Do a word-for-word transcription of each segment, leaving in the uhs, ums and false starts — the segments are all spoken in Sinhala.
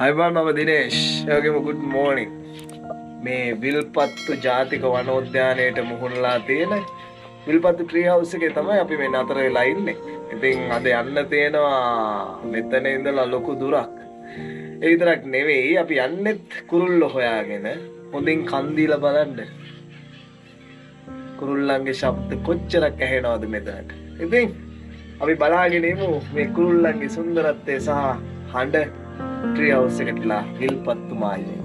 Hai bang, nama Dinesh. Oke, mau good morning. Mee Wilpattu Jatika Vanoudyanayata muhunla thiyena Wilpattu tree house ekේ තමයි අපි මේ නතර වෙලා ඉන්නේ. ඉතින් අද යන්න තියෙනවා මෙතන ඉඳලා ලොකු දුරක්. ඒ විතරක් නෙවෙයි අපි යන්නෙත් කුරුල්ල හොයාගෙන හොඳින් කන් දීලා බලන්න. කුරුල්ලන්ගේ ශබ්ද කොච්චරක් ඇහෙනවද මෙතනට. ඉතින් අපි බලාගෙන ඉමු මේ කුරුල්ලන්ගේ සුන්දරත්වය සහ හඬ. Tree house eකට ලා Wilpattu මාලේ.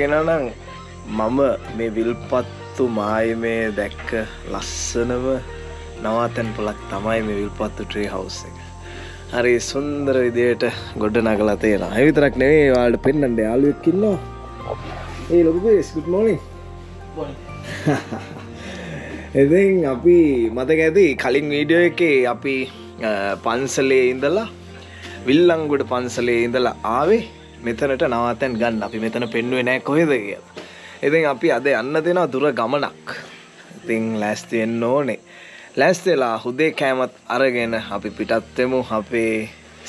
Kenapa mama me Wilpattu maime dekka lassanama nawatan polak thamai me Wilpattu tree house එක. හරි සුන්දර විදියට ගොඩ නගලා තියෙනවා. ඒ විතරක් නෙවෙයි ඔයාලට පෙන්නන්න යාළුවෙක් ඉන්නවා. ඒ ලොකු බේස් good morning. ඉතින් අපි මතක ඇති කලින් වීඩියෝ එකේ අපි පන්සලේ ඉඳලා විල්ලංගොඩ පන්සලේ ඉඳලා ආවේ. මෙතනට නවාතැන් ගන්න අපි මෙතන පෙන්නුවේ නෑ කොහෙද කියලා. ඉතින් අපි අද යන්න දෙනවා දුර ගමනක්. ඉතින් ලෑස්ති වෙන්න ඕනේ. ලෑස්තිලා හුදේ කෑමත් අරගෙන අපි පිටත් වෙමු අපේ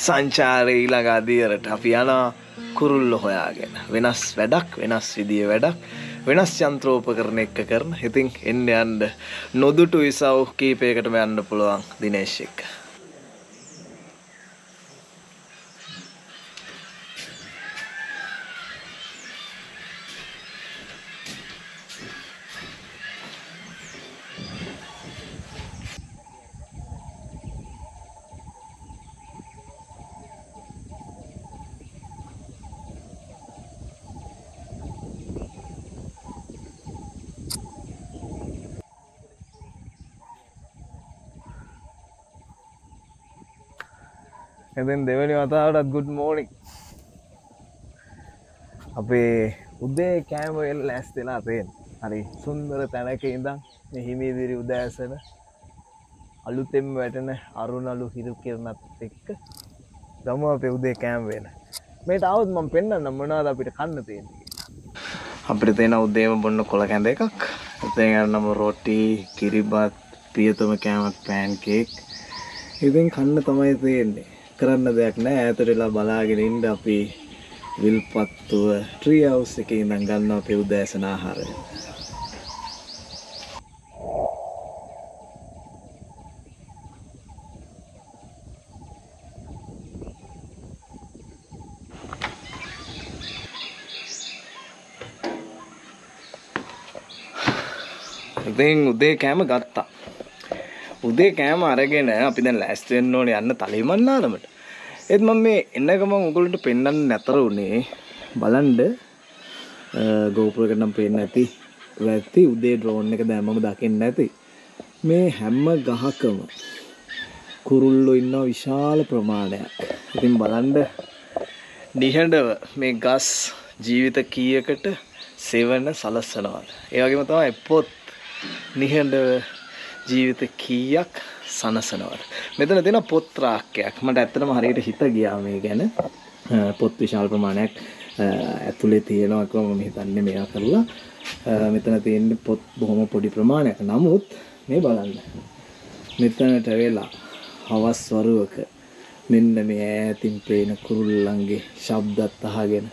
සංචාරයේ ඊළඟ අදියරට. අපි යනවා කුරුල්ල හොයාගෙන. වෙනස් වැඩක්, වෙනස් විදිය වැඩක්, වෙනස් යන්ත්‍රෝපකරණ එක්ක කරන. ඉතින් එන්න යන්න නොදුටු ඉසව් කීපයකටම යන්න පුළුවන් දිනේෂ් එක්ක. ඉතින් දෙවෙනි වතාවටත් good morning. අපේ උදේ කෑම වල ලෑස්තිලා තියෙනවා. හරි සුන්දර තැනක ඉඳන් මේ හිමිදිරි උදෑසන අලුතෙන් වැටෙන අරුණලු හිරු කිරණත් එක්ක ගම අපේ උදේ කෑම වෙන. මේට આવොත් මම පෙන්නන්න මොනවද අපිට කන්න තියෙන්නේ කියලා. අපිට තියෙන උදේම බොන්න කොළ කැඳ එකක්. ඉතින් අරනම රොටි, කිරිබත්, ප්‍රියතම කෑමක් පෑන් කේක්. ඉතින් කන්න තමයි තියෙන්නේ. කරන්න දෙයක් නැහැ ඈතට වෙලා බලාගෙන ඉඳ අපි Wilpattu tree house එකේ ඉඳන් ගන්න අපේ උදෑසන ආහාරය. ඉතින් උදේ කෑම ගත්තා. උදේ කෑම අරගෙන අපි දැන් ලෑස්ති වෙන්න ඕනේ යන්න තලිමන්නාරමට. ඒත් මම මේ එන ගමන් උගලන්ට පෙන්වන්න නැතර උනේ බලන්න GoPro එකට නම් පේන්නේ නැති වැටි උදේ drone එක දැන් මම දකින්නේ නැති. මේ හැම ගහකම කුරුල්ලෝ ඉන්න විශාල ප්‍රමාණයක්. ඉතින් බලන්න නිහඬව මේ ගස් ජීවිත කීයකට සෙවන සලස්සනවාද. ඒ වගේම තමයි පොත් නිහඬව ජීවිත කීයක් සනසනවද. මෙතන දෙන පොත් රාක්කයක්. මට ඇත්තටම හරියට හිත ගියා මේ ගැන. පොත් විශාල ප්‍රමාණයක් ඇතුලේ තියෙනවා කියලා මම හිතන්නේ මේවා කරලා. මෙතන තියෙන පොත් බොහොම පොඩි ප්‍රමාණයක්. නමුත් මේ බලන්න. මෙතනට වෙලා හවස් වරුවක මෙන්න මේ ඈතින් පේන කුරුල්ලන්ගේ ශබ්දත් අහගෙන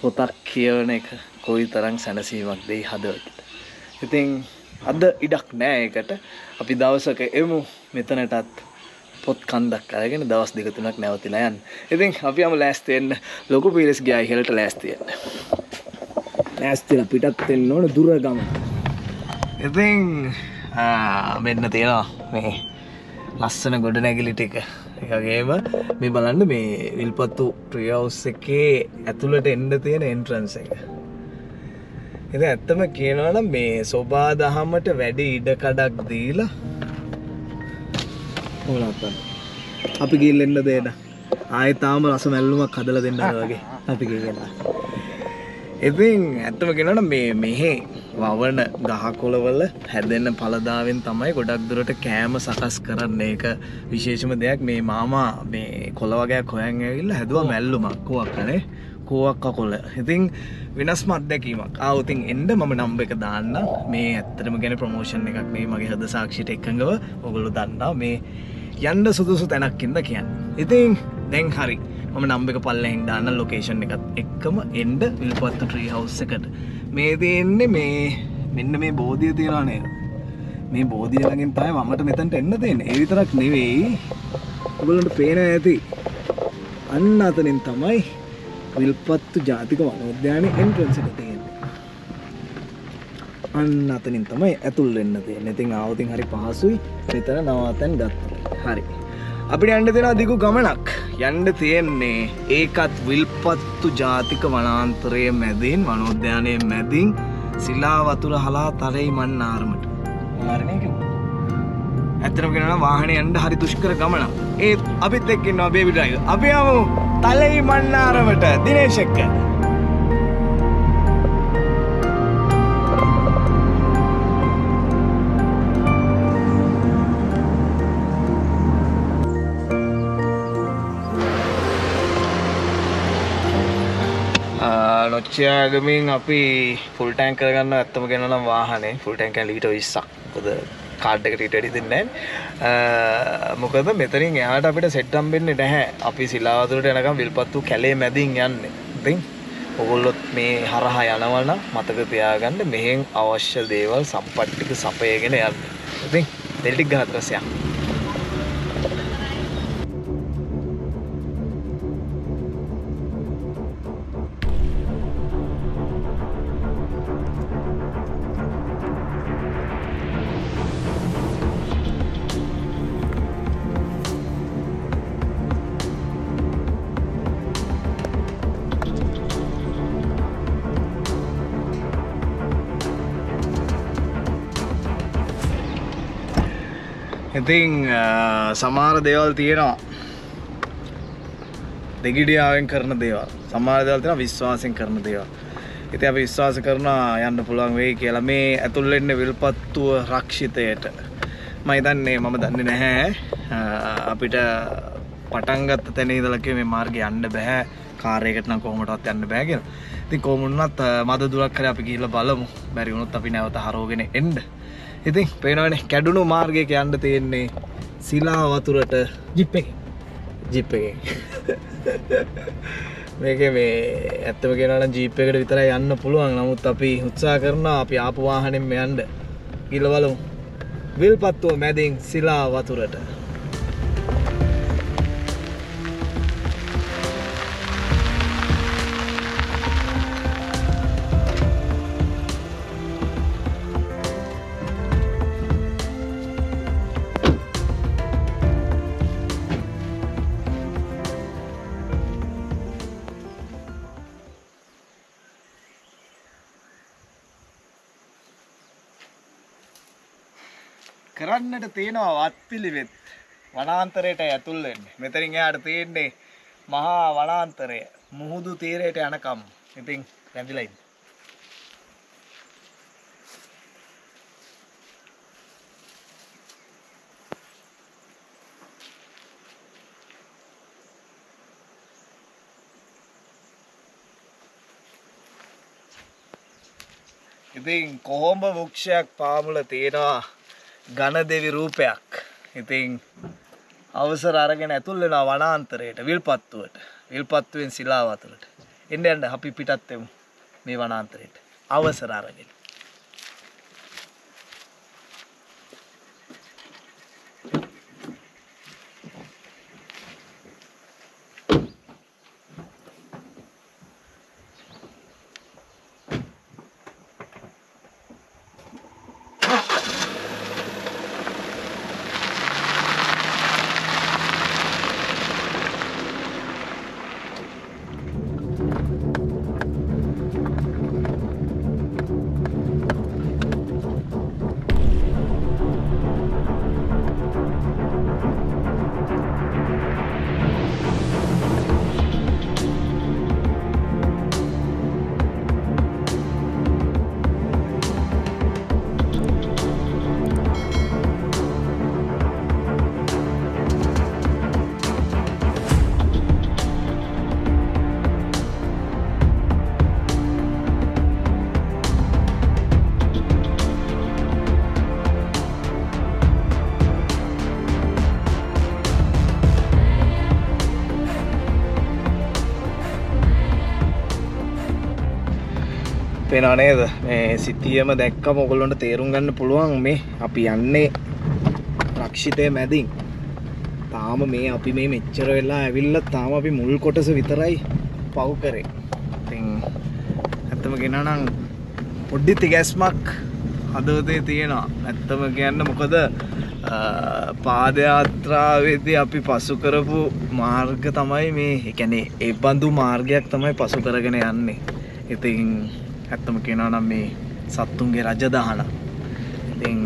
පොතක් කියවන එක කොයිතරම් සනසීමක් දෙයි හදවතට. ඉතින් අද ඉඩක් නෑ ඒකට. අපි දවසක එමු මෙතනටත් පොත් කන්දක් අරගෙන දවස් දෙක තුනක් නැවතිලා යන්න. ඉතින් අපිම ලෑස්ති වෙන්න ලොකු පීරස් ගියා ඉහළට ලෑස්ති වෙන්න. ලෑස්තිලා පිටත් වෙන්න ඕන දුර ගම. ඉතින් මෙන්න තියෙනවා මේ ලස්සන ගොඩනැගිලි ටික. ඒ වගේම මේ බලන්න මේ Wilpattu tree house එකේ ඇතුළට එන්න තියෙන entrance එක. ඉතින් ඇත්තම කියනවා නම් මේ සෝබා දහමට වැඩි ඉඩ කඩක් දීලා ඕලත්තන අපි ගිහින් දෙන්න ආයේ තාම රස මැල්ලුමක් හදලා දෙන්න වගේ අපි ගිහින් ඉතින් ඇත්තම කියනවා නම් මේ මෙහි වවන ගහකොළවල හැදෙන පළදාවෙන් තමයි ගොඩක් දුරට කෑම සකස් කරන්නේ. ඒක විශේෂම දෙයක්. මේ මාමා මේ කොළ වගයක් හොයන් ඇවිල්ලා හැදුවා මැල්ලුමක් කොවක් අනේ කොවක් කොළ. ඉතින් වෙනස්ම අත්දැකීමක්. ආ ඉතින් එන්න මම නම්බර් එක දාන්න. මේ ඇත්තටම කියන්නේ ප්‍රොමෝෂන් එකක් මේ මගේ හද සාක්ෂියට එකඟව ඔයගොල්ලෝ දන්නවා මේ යන්න සුදුසු තැනක් ඉඳ කියන්නේ. ඉතින් දැන් හරි. මම නම්බර් එක පල්ලෙන් දාන්න ලොකේෂන් එකත් එක්කම එන්න විල්පත්තු ට්‍රී හවුස් එකට. මේ දෙන්නේ මේ මෙන්න මේ බෝධිය තියනවා නේද? මේ බෝධිය ළඟින් තමයි මමට මෙතනට එන්න තියෙන්නේ. ඒ විතරක් නෙවෙයි. ඔයගොල්ලන්ට පේන ඇති. අන්න අතනින් තමයි විල්පත්තු ජාතික වනෝද්‍යානයේ එන්ට්‍රන්ස් එක තියෙන්නේ. අන්න අතනින් තමයි ඇතුල් වෙන්න තියෙන්නේ. ඉතින් ආවොතින් හරි පහසුයි. මෙතන නවාතෙන් ගත්තා. හරි. අපිට යන්න තියෙනවා දිගු ගමනක්. යන්න තියෙන්නේ ඒකත් විල්පත්තු ජාතික වනාන්තරයේ මැදින් වනෝද්‍යානයේ මැදින් සිලා වතුර හලා තලෙයිමන්නාරමට. මාරණේක. ඇත්තටම කියනවා වාහනේ යන්න හරි දුෂ්කර ගමනක්. ඒ අපිත් එක්ක ඉන්නවා බේබි ඩ්‍රයිවර්. අපි යමු තලෙයිමන්නාරමට දිනේෂ් එක්ක. නොච්චයාගමින් අපි ෆුල් ටැංක් කරගන්න ඇත්තම කියනවා නම් වාහනේ ෆුල් ටැංක් එක ලීටර් විස්සක්. මොකද කාඩ් එකට ඊට වැඩි දෙන්නේ නැහැ. මොකද මෙතනින් එහාට අපිට සෙට් හම්බෙන්නේ නැහැ. අපි සිලාවතුරට යනකම් විල්පත්තු කැලේ මැදින් යන්නේ. ඉතින් ඔයගොල්ලොත් මේ හරහා යනවා නම් මතක තියාගන්න මෙහෙන් අවශ්‍ය දේවල් සම්පත්තික සපයගෙන යන්න. ඉතින් දෙල් ටික ගහත් රසයක්. ඉතින් සමහර දේවල් තියෙනවා දෙගිඩියාවෙන් කරන දේවල්. සමහර දේවල් තියෙනවා විශ්වාසයෙන් කරන දේවල්. ඉතින් අපි විශ්වාස කරනවා යන්න පුළුවන් වෙයි කියලා. මේ ඇතුල් වෙන්නේ විල්පත්තුව රක්ෂිතයට. මම හිතන්නේ මම දන්නේ නැහැ අපිට පටන් ගත්ත තැන ඉඳලා කිය මේ මාර්ගේ යන්න බෑ. කාර් එකකට නම් කොහොමදවත් යන්න බෑ කියලා. ඉතින් කොහොම වුණත් මද දුරක් හරි අපි ගිහිල්ලා බලමු. බැරි වුණොත් අපි නැවත හරවගෙන එන්න. ඉතින් පේනවනේ කැඩුණු මාර්ගයක යන්න තියෙන්නේ සිලා වතුරට ජිප් එකෙන් ජිප් එකෙන් මේකේ මේ ඇත්තම කියනවා නම් ජීප් එකකට විතරයි යන්න පුළුවන්. නමුත් අපි උත්සාහ කරනවා අපි ආපු වාහනෙන් මේ යන්න. ගිහලා බලමු විල්පත්තුව මැදින් සිලා වතුරට. කරන්නට තියෙනවා වත්පිළිවෙත් වනාන්තරයට ඇතුල් වෙන්නේ. මෙතනින් එහාට තියෙන්නේ මහා වනාන්තරය. මුහුදු තීරයට යනකම් ඉතින් රැඳිලා ඉන්න. ඉතින් කොහොඹ වෘක්ෂයක් පාමුල තියෙනවා ගණදෙවි රූපයක්. ඉතින් අවසර අරගෙන ඇතුල් වෙනවා වනාන්තරයට විල්පත්තුවට. විල්පත්තුවෙන් සිලා වතුරට. එන්න යන්න අපි පිටත් වෙමු මේ වනාන්තරයට. අවසර අරගෙන. වෙනව නේද? මේ සිතියම දැක්කම ඔයගොල්ලන්ට තේරුම් ගන්න පුළුවන් මේ අපි යන්නේ රක්ෂිතයේ මැදින්. තාම මේ අපි මේ මෙච්චර වෙලා ඇවිල්ලා තාම අපි මුල් කොටස විතරයි පව් කරේ. ඉතින් ඇත්තම කියනවා නම් පොඩි තිගැස්මක් හදවතේ තියෙනවා. ඇත්තම කියන්න මොකද පාද යාත්‍රාවේදී අපි පසු කරපු මාර්ග තමයි මේ. ඒ කියන්නේ ඒ බඳු මාර්ගයක් තමයි පසු කරගෙන යන්නේ. ඉතින් ඇත්තම කියනවා නම් මේ සත්තුන්ගේ රජදහන. ඉතින්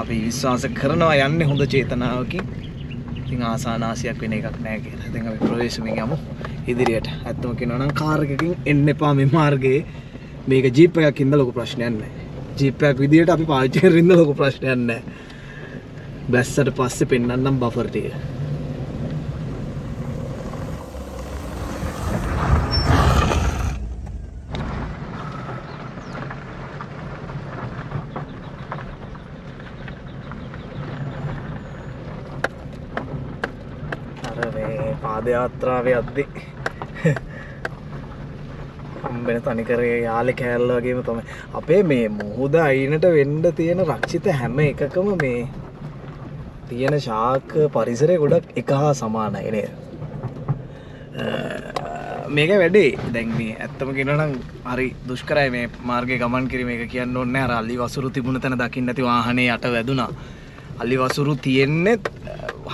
අපි විශ්වාස කරනවා යන්නේ හොඳ චේතනාවකින්. ඉතින් ආසානාසියක් වෙන එකක් නෑ කියලා. ඉතින් අපි ප්‍රවේශමෙන් යමු ඉදිරියට. ඇත්තම කියනවා නම් කාර් එකකින් එන්න එපා මේ මාර්ගයේ. මේක ජීප් එකක් ඉඳලා ලොකු ප්‍රශ්නයක් නෑ. ජීප් එකක් විදියට අපි පාවිච්චි කරමින් ඉඳලා ලොකු ප්‍රශ්නයක් නෑ. බැස්සට පස්සේ පෙන්නන්නම් බෆර් ටික. පාදයාත්‍රාවේ අද්දි හම්බෙන තනිකරේ යාලේ කෑල්ල වගේම තමයි. අපේ මේ මුහුද අයිනට වෙන්න තියෙන රක්ෂිත හැම එකකම මේ තියෙන ශාක පරිසරය ගොඩක් එක හා සමානයි නේද? මේක වැඩේ. දැන් මේ ඇත්තම කියනවා නම් හරි දුෂ්කරයි මේ මාර්ගයේ ගමන් කිරීම. ඒක කියන්න ඕනේ නැහැ. අර අලි වසුරු තිබුණ තැන දකින්න නැති වාහනේ යට වැදුනා. අලි වසුරු තියෙන්නේ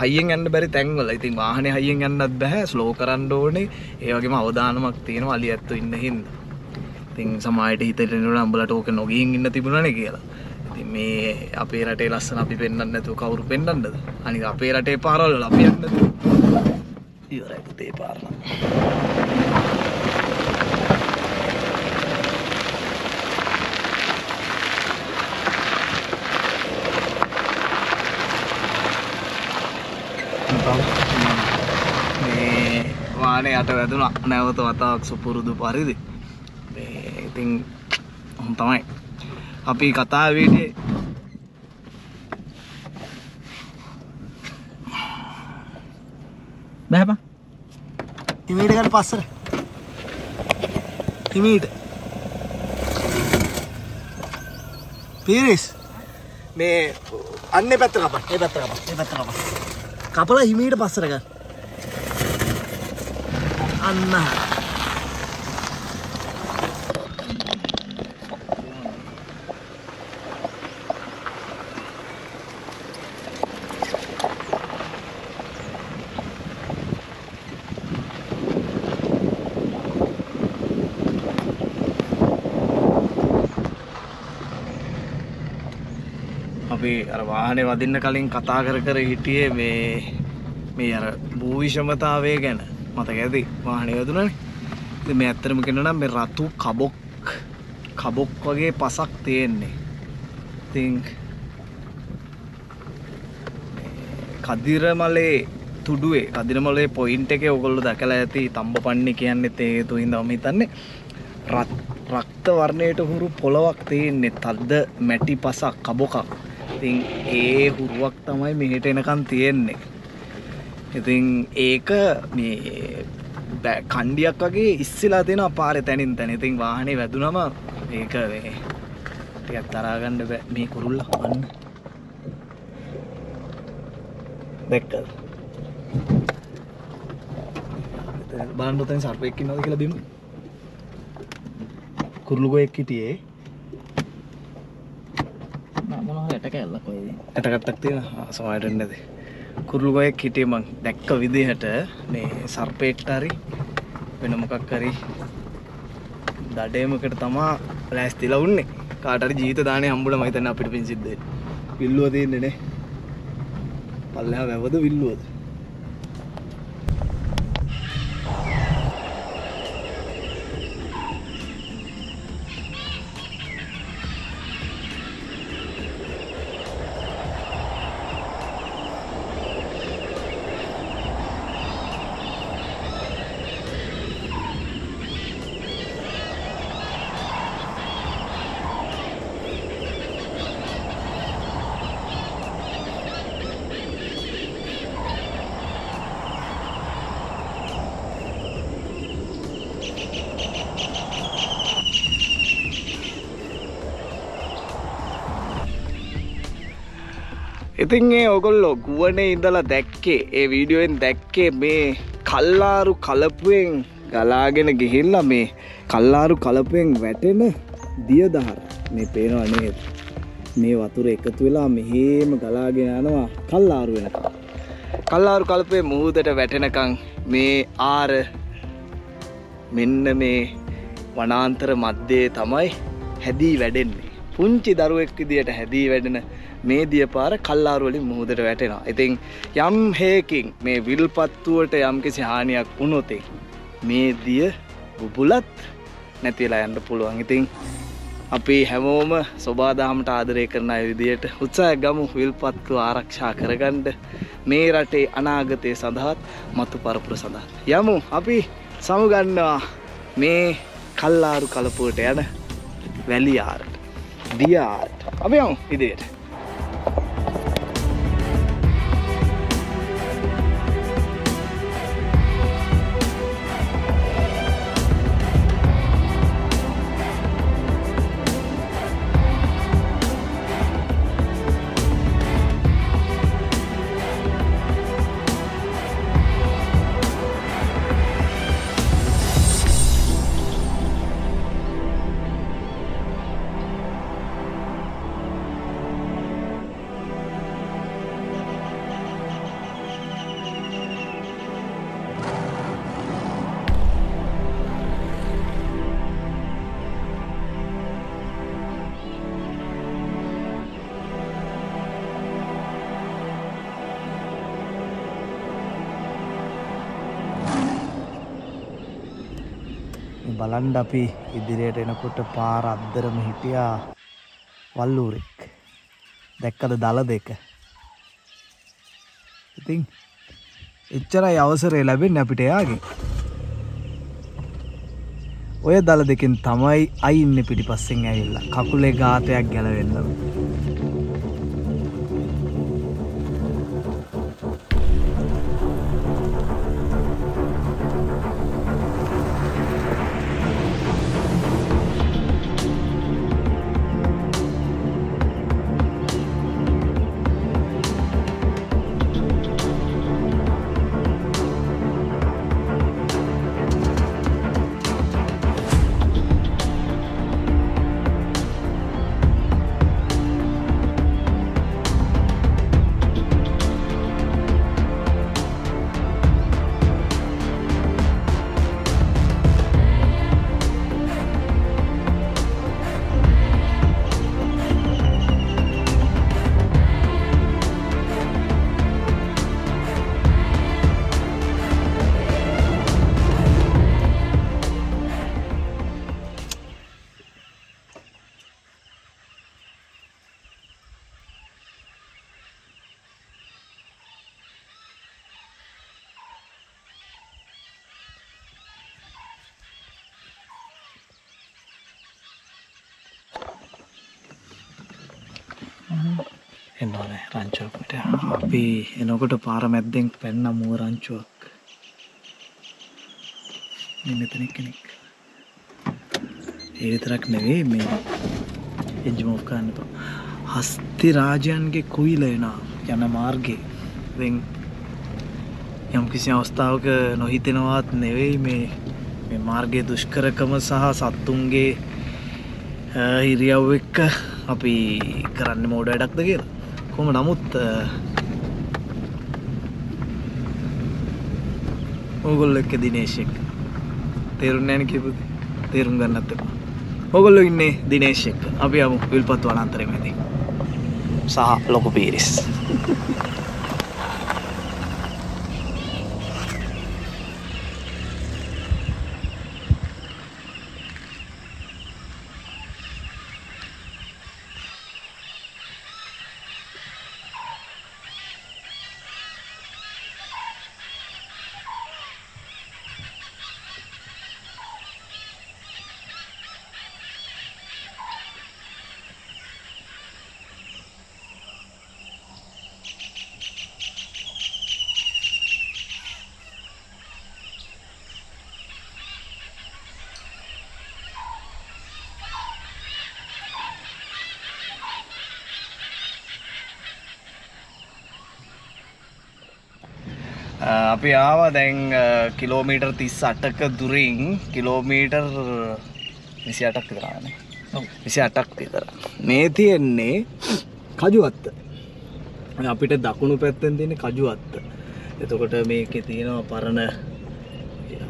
හයියෙන් යන්න බැරි තැන්වල. ඉතින් වාහනේ හයියෙන් යන්නත් බෑ, ස්ලෝ කරන්න ඕනේ. ඒ වගේම අවදානමක් තියෙනවා අලි ඇත්තු ඉන්න හින්දා. ඉතින් සමාජයට හිතට එනවා උඹලට ඕක නොගින් ඉන්න තිබුණානේ කියලා. ඉතින් මේ අපේ රටේ ලස්සන අපි පෙන්වන්න නැතුව කවුරු පෙන්වන්නද? අනික අපේ රටේ පාරවල් වල අපි යන්නද? ඉවරයි පුතේ පාරන. මේ වාහනේ යට වැදුණා නැවත වතාවක් සුපුරුදු පරිදි. මේ ඉතින් උන් තමයි අපි කතාවේදී බෑපා ඉමීට ගන්න පස්සර ඉමීට පීරිස් මේ අන්නේ පැත්ත කපන්න. මේ පැත්ත කපන්න. මේ පැත්ත කපන්න. කපලා හිමීට පස්සට ගන්න. අන්න අපි අර වාහනේ වදින්න කලින් කතා කර කර හිටියේ මේ මේ අර භූවිෂමතාවය ගැන. මතකද? වාහනේ වදුණානේ. ඉතින් මේ ඇත්තටම කියනවා නම් මේ රතු කබොක් කබොක් වගේ පසක් තියෙන්නේ. ඉතින් කදිරමලේ තුඩුවේ කදිරමලේ පොයින්ට් එකේ ඔයගොල්ලෝ දැකලා ඇති තඹපන්නේ කියන්නේ ඒ හේතුවින්ද මම හිතන්නේ. රක්ත වර්ණයට හුරු පොලවක් තියෙන්නේ. තද මැටි පසක් කබොකක්. ඉතින් ඒ හුරුවක් තමයි මෙහෙට එනකන් තියෙන්නේ. ඉතින් ඒක මේ කණ්ඩියක් වගේ ඉස්සෙලා තියෙනවා පාරේ තැනින් තැන. ඉතින් වාහනේ වැදුනම ඒක මේ ටිකක් තරහා ගන්න බෑ මේ කුරුල්ල වන්න. දැක්කද? බලන්න උතෙන් සර්පෙක් ඉන්නවද කියලා බිම. කුරුළු ගොයෙක් හිටියේ. ඇටකට්ටක් තියෙනවා සමාජයට නේද? කුරුළු ගොයෙක් හිටියේ මං දැක්ක විදිහට මේ සර්පෙක්ට හරි වෙන මොකක් හරි දඩේමකට තමයි ලෑස්තිලා උන්නේ. කාට හරි ජීවිත දාණේ හම්බුණා මම හිතන්නේ අපිට පින් සිද්ධ වෙයි. විල්ලුව තියෙන්නේ නේ. පල්ලෙහා වැවද විල්ලුවද? ඉතින් ඒ ඔයගොල්ලෝ ගුවනේ ඉඳලා දැක්කේ ඒ වීඩියෝෙන් දැක්කේ මේ කල්ලාරු කලපුවෙන් ගලාගෙන ගිහිල්ලා මේ කල්ලාරු කලපුවෙන් වැටෙන දියදහර මේ පේනවා නේද? මේ වතුර එකතු වෙලා මෙහෙම ගලාගෙන යනවා කල්ලාරු වෙනකම්. කල්ලාරු කලපුවේ මුහුදට වැටෙනකම් මේ ආර මෙන්න මේ වනාන්තර මැද්දේ තමයි හැදී වැඩෙන්නේ. පුංචි දරුවෙක් විදියට හැදී වැඩෙන මේ දියපාර කල්ලාරු වලින් මුහුදට වැටෙනවා. ඉතින් යම් හේකින් මේ විල්පත්තුවට යම්කිසි හානියක් වුණොත් මේ දිය බුබුලත් නැතිලා යන්න පුළුවන්. ඉතින් අපි හැමෝම සබදාහමට ආදරය කරන අය විදියට උත්සාහයක් ගමු විල්පත්තුව ආරක්ෂා කරගන්න මේ රටේ අනාගතය සඳහාත් මතු පරපුර සඳහාත්. යමු අපි සමු ගන්නවා මේ කල්ලාරු කලපුවට යන වැලියාරට. දියාරට. අපි යමු ඉදිරියට. බලන්න අපි ඉදිරියට එනකොට පාර අද්දරම හිටියා වල්ලූරෙක්. දැක්කද දල දෙක? ඉතින් එච්චරයි අවසරය ලැබෙන්නේ අපිට එයාගෙන්. ඔය දල දෙකෙන් තමයි අයි ඉන්නේ පිටිපස්සෙන් ඇවිල්ලා කකුලේ ගාතයක් ගැලවෙන්න. එන්නෝනේ රංචුවකට අපි එනකොට පාර මැද්දෙන් පැන්න මුව රංචුවක්. මේ මෙතන කෙනෙක්. ඒ විතරක් නෙවෙයි මේ එන්ජිමෝෆ් කරන්නපා. හස්ති රාජයන්ගේ කුයිල එන යන මාර්ගේ වෙන් යම් කිසි අවස්ථාවක නොහිතෙනවත් නෙවෙයි මේ මේ මාර්ගයේ දුෂ්කරකම සහ සත්තුන්ගේ ඉරියව් එක්ක අපි කරන්න මොඩ වැඩක්ද කියලා. කොහොම නමුත් ඕගොල්ලෝ එක්ක දිනේෂ් එක්ක තේරුම් නැණ කියපොද තේරුම් ගන්නත් එපා. ඕගොල්ලෝ ඉන්නේ දිනේෂ් එක්ක. අපි යමු විල්පත්තු වනාන්තරයේදී. සහ ලොකු පීරිස්. අපි ආවා දැන් කිලෝමීටර් තිස් අටක දුරින් කිලෝමීටර් විසි අටක් විතර ආවනේ. ඔව් විසි අටක් විතර. මේ තියෙන්නේ කජුවත්ත. අපිට දකුණු පැත්තෙන් තියෙන කජුවත්ත. එතකොට මේකේ තියෙනවා පරණ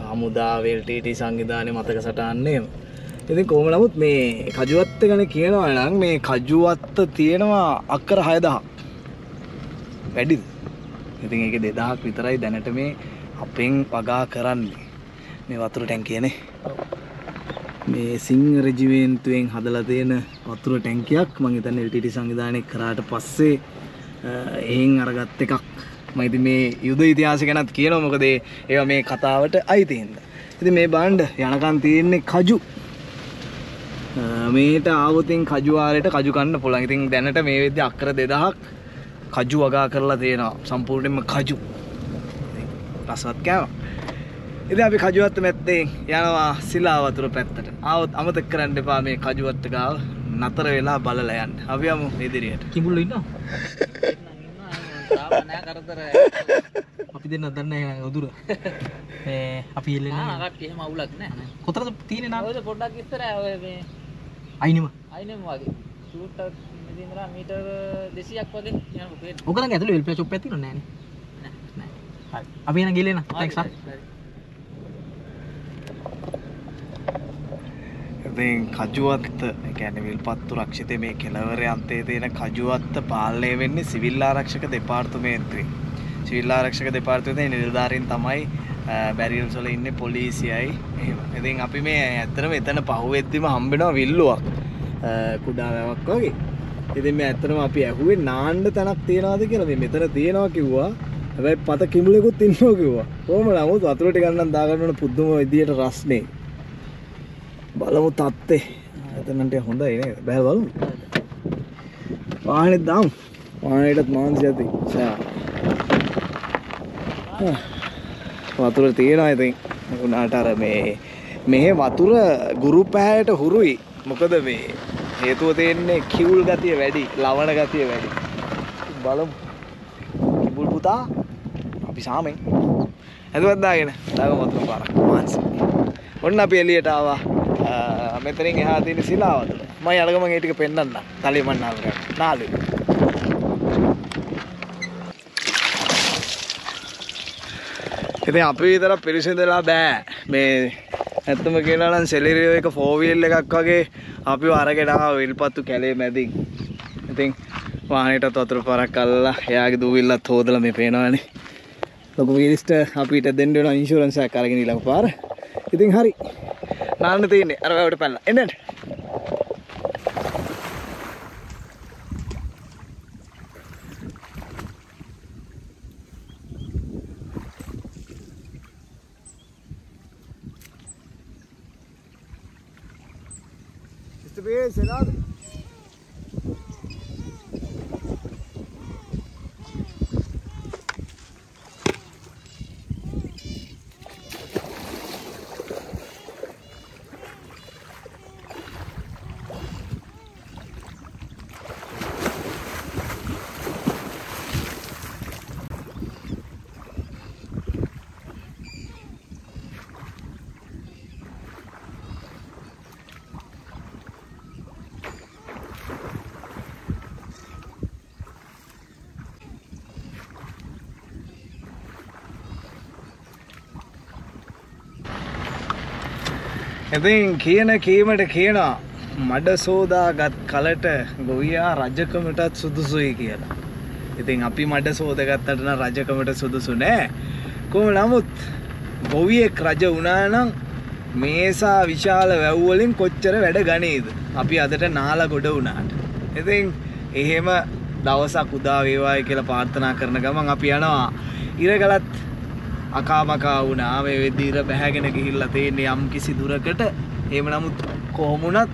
ආමුදා වෙල්ටිටි සංවිධානයේ මතක සටහන්නේ. ඉතින් කොහොම නමුත් මේ කජුවත්ත ගැන කියනවා නම් මේ කජුවත්ත තියෙනවා අක්කර හය දහස් වැඩිද? ඉතින් ඒක දෙදහස් විතරයි දැනට මේ අපෙන් වගා කරන්නේ මේ වතුර ටැංකියනේ. මේ සිංහ රෙජිමෙන්ටුවෙන් හදලා තියෙන වතුර ටැංකියක් මම හිතන්නේ එල් ටී ටී සංවිධානයේ කරාට පස්සේ එහෙන් අරගත් එකක්. මම ඉතින් මේ යුද ඉතිහාසය ගැනත් කියනවා මොකද ඒවා මේ කතාවට අයිති හින්දා. ඉතින් මේ බාණ්ඩ යනකම් තියෙන්නේ කජු. මේට ආවොතින් කජු ආරයට කජු කන්න පුළුවන්. ඉතින් දැනට මේ වෙද්දී අක්කර දෙදහස් කජු වගා කරලා තියෙනවා සම්පූර්ණයෙන්ම කජු. රසවත් කෑම. ඉතින් අපි කජුවත්ත මැත්තේ යනවා සිලා වතුර පැත්තට. ආවොත් අමතක කරන්න එපා මේ කජුවත්ත ගාව නතර වෙලා බලලා යන්න. අපි යමු ඉදිරියට. කිඹුල්ලෝ ඉන්නවද? අපි දෙන්නත් දන්නේ නැහැ උදුර. මේ අපි ඉල්ලන්නේ නැහැ. ආ කට්ටිය එහෙම අවුලක් නැහැ. කොතරද තියෙන්නේ නාම? ඔය පොඩ්ඩක් ඉස්සර ඔය මේ අයිනෙම. අයිනෙම වගේ. ෂූට් එකක් මීටර් දෙසියක් වගේ යන පොකේ. ඔක ළඟ ඇතුළේ වෙල්පියා චොප් එකක් තියෙනව නෑනේ. නෑ. හරි. අපි එන ගිල්ලේ න. ටැක්ස් ආ. ඉතින් කජුවත්ත, ඒ කියන්නේ විල්පත්තු රක්ෂිතයේ මේ කෙළවරේ අන්තයේ තියෙන කජුවත්ත පාලනය වෙන්නේ සිවිල් ආරක්ෂක දෙපාර්තමේන්තුවෙන්. සිවිල් ආරක්ෂක දෙපාර්තමේන්තුවේ නිලධාරීන් තමයි බැරියර්ස් වල ඉන්නේ පොලිසියයි එහෙම. ඉතින් අපි මේ ඇත්තටම එතන පහුවෙද්දිම හම්බෙනවා විල්ලුවක්. කුඩා වැවක් වගේ. ඉතින් මේ ඇත්තටම අපි ඇහුවේ නාන්න තැනක් තියනවාද කියලා. මේ මෙතන තියනවා කිව්වා. හැබැයි පත කිඹුලෙකුත් ඉන්නවා කිව්වා. කොහොම නමුත් වතුර ටිකක් නම් දා ගන්න ඕන පුදුම විදියට රස්නේ. බලමු තත්තේ. එතනන්ට හොඳයි නේද? බෑ බලමු. වාහනේ දාමු. වාහනේටත් මාංශයති. වතුර තියනවා ඉතින්. උනාට අර මේ මෙහි වතුර ගුරු පැහැයට හුරුයි. මොකද මේ හේතුව තියෙන්නේ කිවුල් ගතිය වැඩි, ලවණ ගතිය වැඩි. බලමු. කිඹුල් පුතා අපි සාමෙන්. හදුවත් දාගෙන. දාගමු වතුර පාරක්. මාන්සි. ඔන්න අපි එළියට ආවා. මෙතනින් එහා තියෙන සිලාවතට. මම යලගම මේ ටික පෙන්නන්න. තලිමන්නාර ගන්න. නාලේ. ඉතින් අපි විතර පිරිසිඳලා බෑ. මේ ඇත්තම කියනවා නම් සෙලරියෝ එක ෆෝවිල් එකක් වගේ අපිව අරගෙන ආව විල්පත්තු කැලේ මැදින්. ඉතින් වාහනේටත් වතුර පාරක් අල්ලලා එයාගේ දූවිල්ලත් හොදලා මේ පේනවනේ. ලොකු මිනිස්ට අපිට දෙන්න වෙන ඉන්ෂුරන්ස් එකක් අරගෙන ඊළඟ පාර. ඉතින් හරි. නාන්න තියෙන්නේ. අර වැවට පැනලා. එන්න එන්න. Is it other? ඉතින් කියන කීමට කියනවා මඩ සෝදාගත් කලට ගොවියා රජකමටත් සුදුසුයි කියලා. ඉතින් අපි මඩ සෝදාගත්තට නම් රජකමට සුදුසු නෑ. කොහොම නමුත් ගොවියෙක් රජ වුණා නම් මේසා විශාල වැව් වලින් කොච්චර වැඩ ගනේද? අපි අදට නාලා ගොඩ වුණාට. ඉතින් එහෙම දවසක් උදා වේවායි කියලා ප්‍රාර්ථනා කරන ගමන් අපි යනවා ඉරගලත් අකාමකා වුණා. මේ වෙද්දී ඉර බැහැගෙන ගිහිල්ලා තියෙන යම් කිසි දුරකට. එහෙම නමුත් කොහොම වුණත්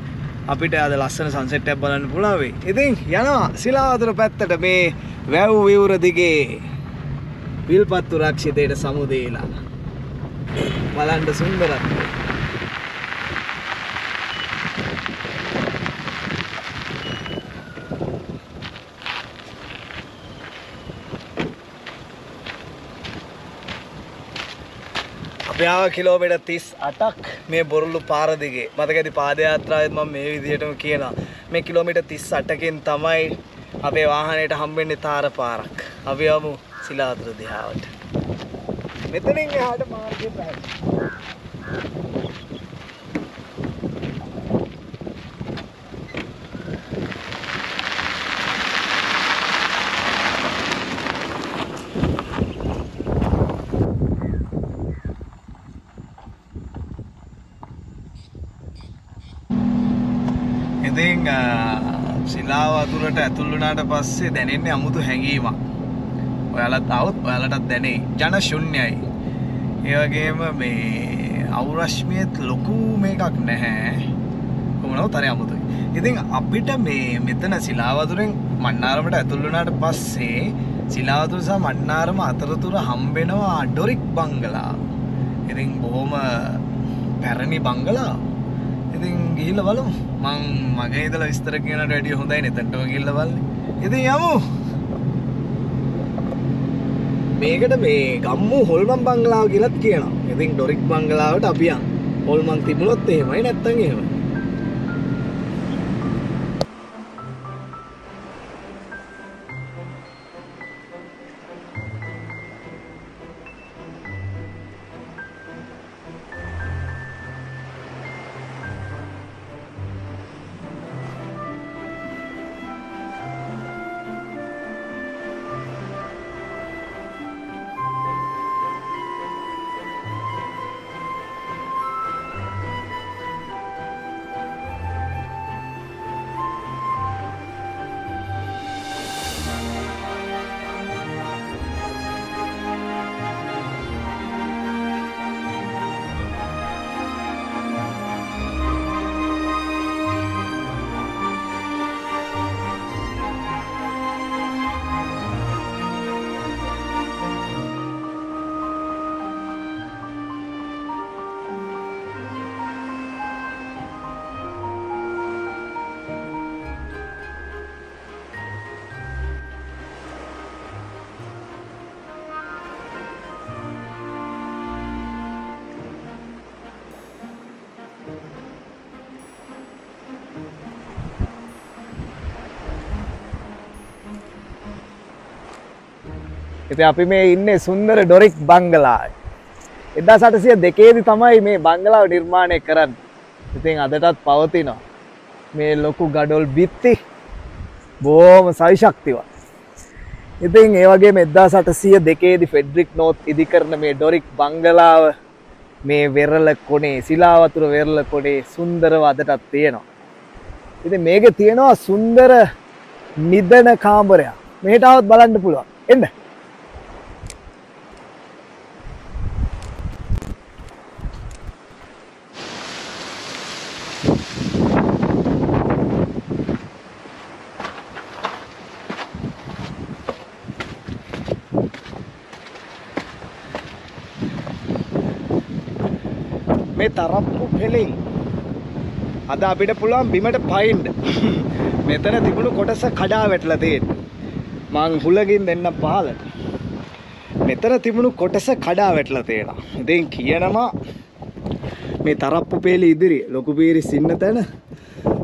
අපිට අද ලස්සන සන්සෙට් එකක් බලන්න පුළුවන් වෙයි. ඉතින් යනවා සිලාවතර පැත්තට මේ වැව් විවුර දිගේ විල්පත්තු රක්ෂිතයට සමු දෙලා. බලන්න සුන්දරයි. ಯಾವ ಕಿಲೋಮೀಟರ್ ತೀಸ್ ಅಟಕ್ ಮೇ ಬೊರಲು ಪಾರದಿಗೆ ಮದಗದಿ ಪಾದಯಾತ್ರಾ ಇದ್ ಮೇ ವಿದಿಯಟು ಕೇನ ಮೇ ಕಿಲೋಮೀಟರ್ ತೀಸ್ ಅಟಕಿನ್ ತಮೈ ಅಬೆ ವಾಹನೇಟ ಹಂಬೆಣ್ಣಿ ತಾರ ಪಾರಕ್ ಅವೆಯಮು ಸಿಲಾದ್ರ ದಿಹಾವಟ ಮೆತನಿಂಗೆ ಹಾಟ ಮಾರ್ಗೆ ಪಹರಿ ඉතින් ශිලාව අතුරට ඇතුල් වුණාට පස්සේ දැනෙන්නේ 아무තු හැඟීමක්. ඔයාලත් આવොත් ඔයාලටත් දැනේ. ජන ශුන්‍යයි. ඒ වගේම මේ අවුරශ්මියත් ලොකු මේකක් නැහැ. කොහොමනවත් හරි 아무තුයි. ඉතින් අපිට මේ මෙතන ශිලාව අතුරෙන් මන්නාරමට ඇතුල් වුණාට පස්සේ ශිලාව අතුර සහ මන්නාරම අතරතුර හම්බෙනවා ඩොරික් බංගලා. ඉතින් බොහොම පැරණි බංගලා. ඉතින් ගිහිල්ලා බලමු. මං මගේ ඉඳලා විස්තර කියනට වැඩිය හොඳයි නෙතන්ටම ගිහිල්ලා බලන්න. ඉතින් යමු. මේකට මේ ගම්මු හොල්මන් බංගලාව කියලාත් කියනවා. ඉතින් ඩොරික් බංගලාවට අපි යන්. හොල්මන් තිබුණොත් එහෙමයි නැත්තම් එහෙමයි. ඉතින් අපි මේ ඉන්නේ සුන්දර ඩොරික් බංගලා. එක්දහස් අටසිය දෙකේ දී තමයි මේ බංගලාව නිර්මාණය කරන්නේ. ඉතින් අදටත් පවතිනවා. මේ ලොකු ගඩොල් බිත්ති බොහොම සවිශක්තිවත්. ඉතින් ඒ වගේම එක්දහස් අටසිය දෙකේ දී ෆෙඩරික් නෝත් ඉදිකරන මේ ඩොරික් බංගලාව මේ වෙරළ කොනේ, ශිලා වතුර වෙරළ කොනේ සුන්දරව අදටත් තියෙනවා. ඉතින් මේකේ තියෙනවා සුන්දර නිදන කාමරයක්. මෙහෙට આવත් බලන්න පුළුවන්. එන්න. මේ තරප්පු පෙළෙන් අද අපිට පුළුවන් බිමට පයින්න. මෙතන තිබුණු කොටස කඩා වැටලා තියෙන්නේ. මං හුලගින් දෙන්න පහලට. මෙතන තිබුණු කොටස කඩා වැටලා තියෙනවා. ඉතින් කියනවා මේ තරප්පු පෙළේ ඉදිරියේ ලොකු පීරිස් ඉන්න තැන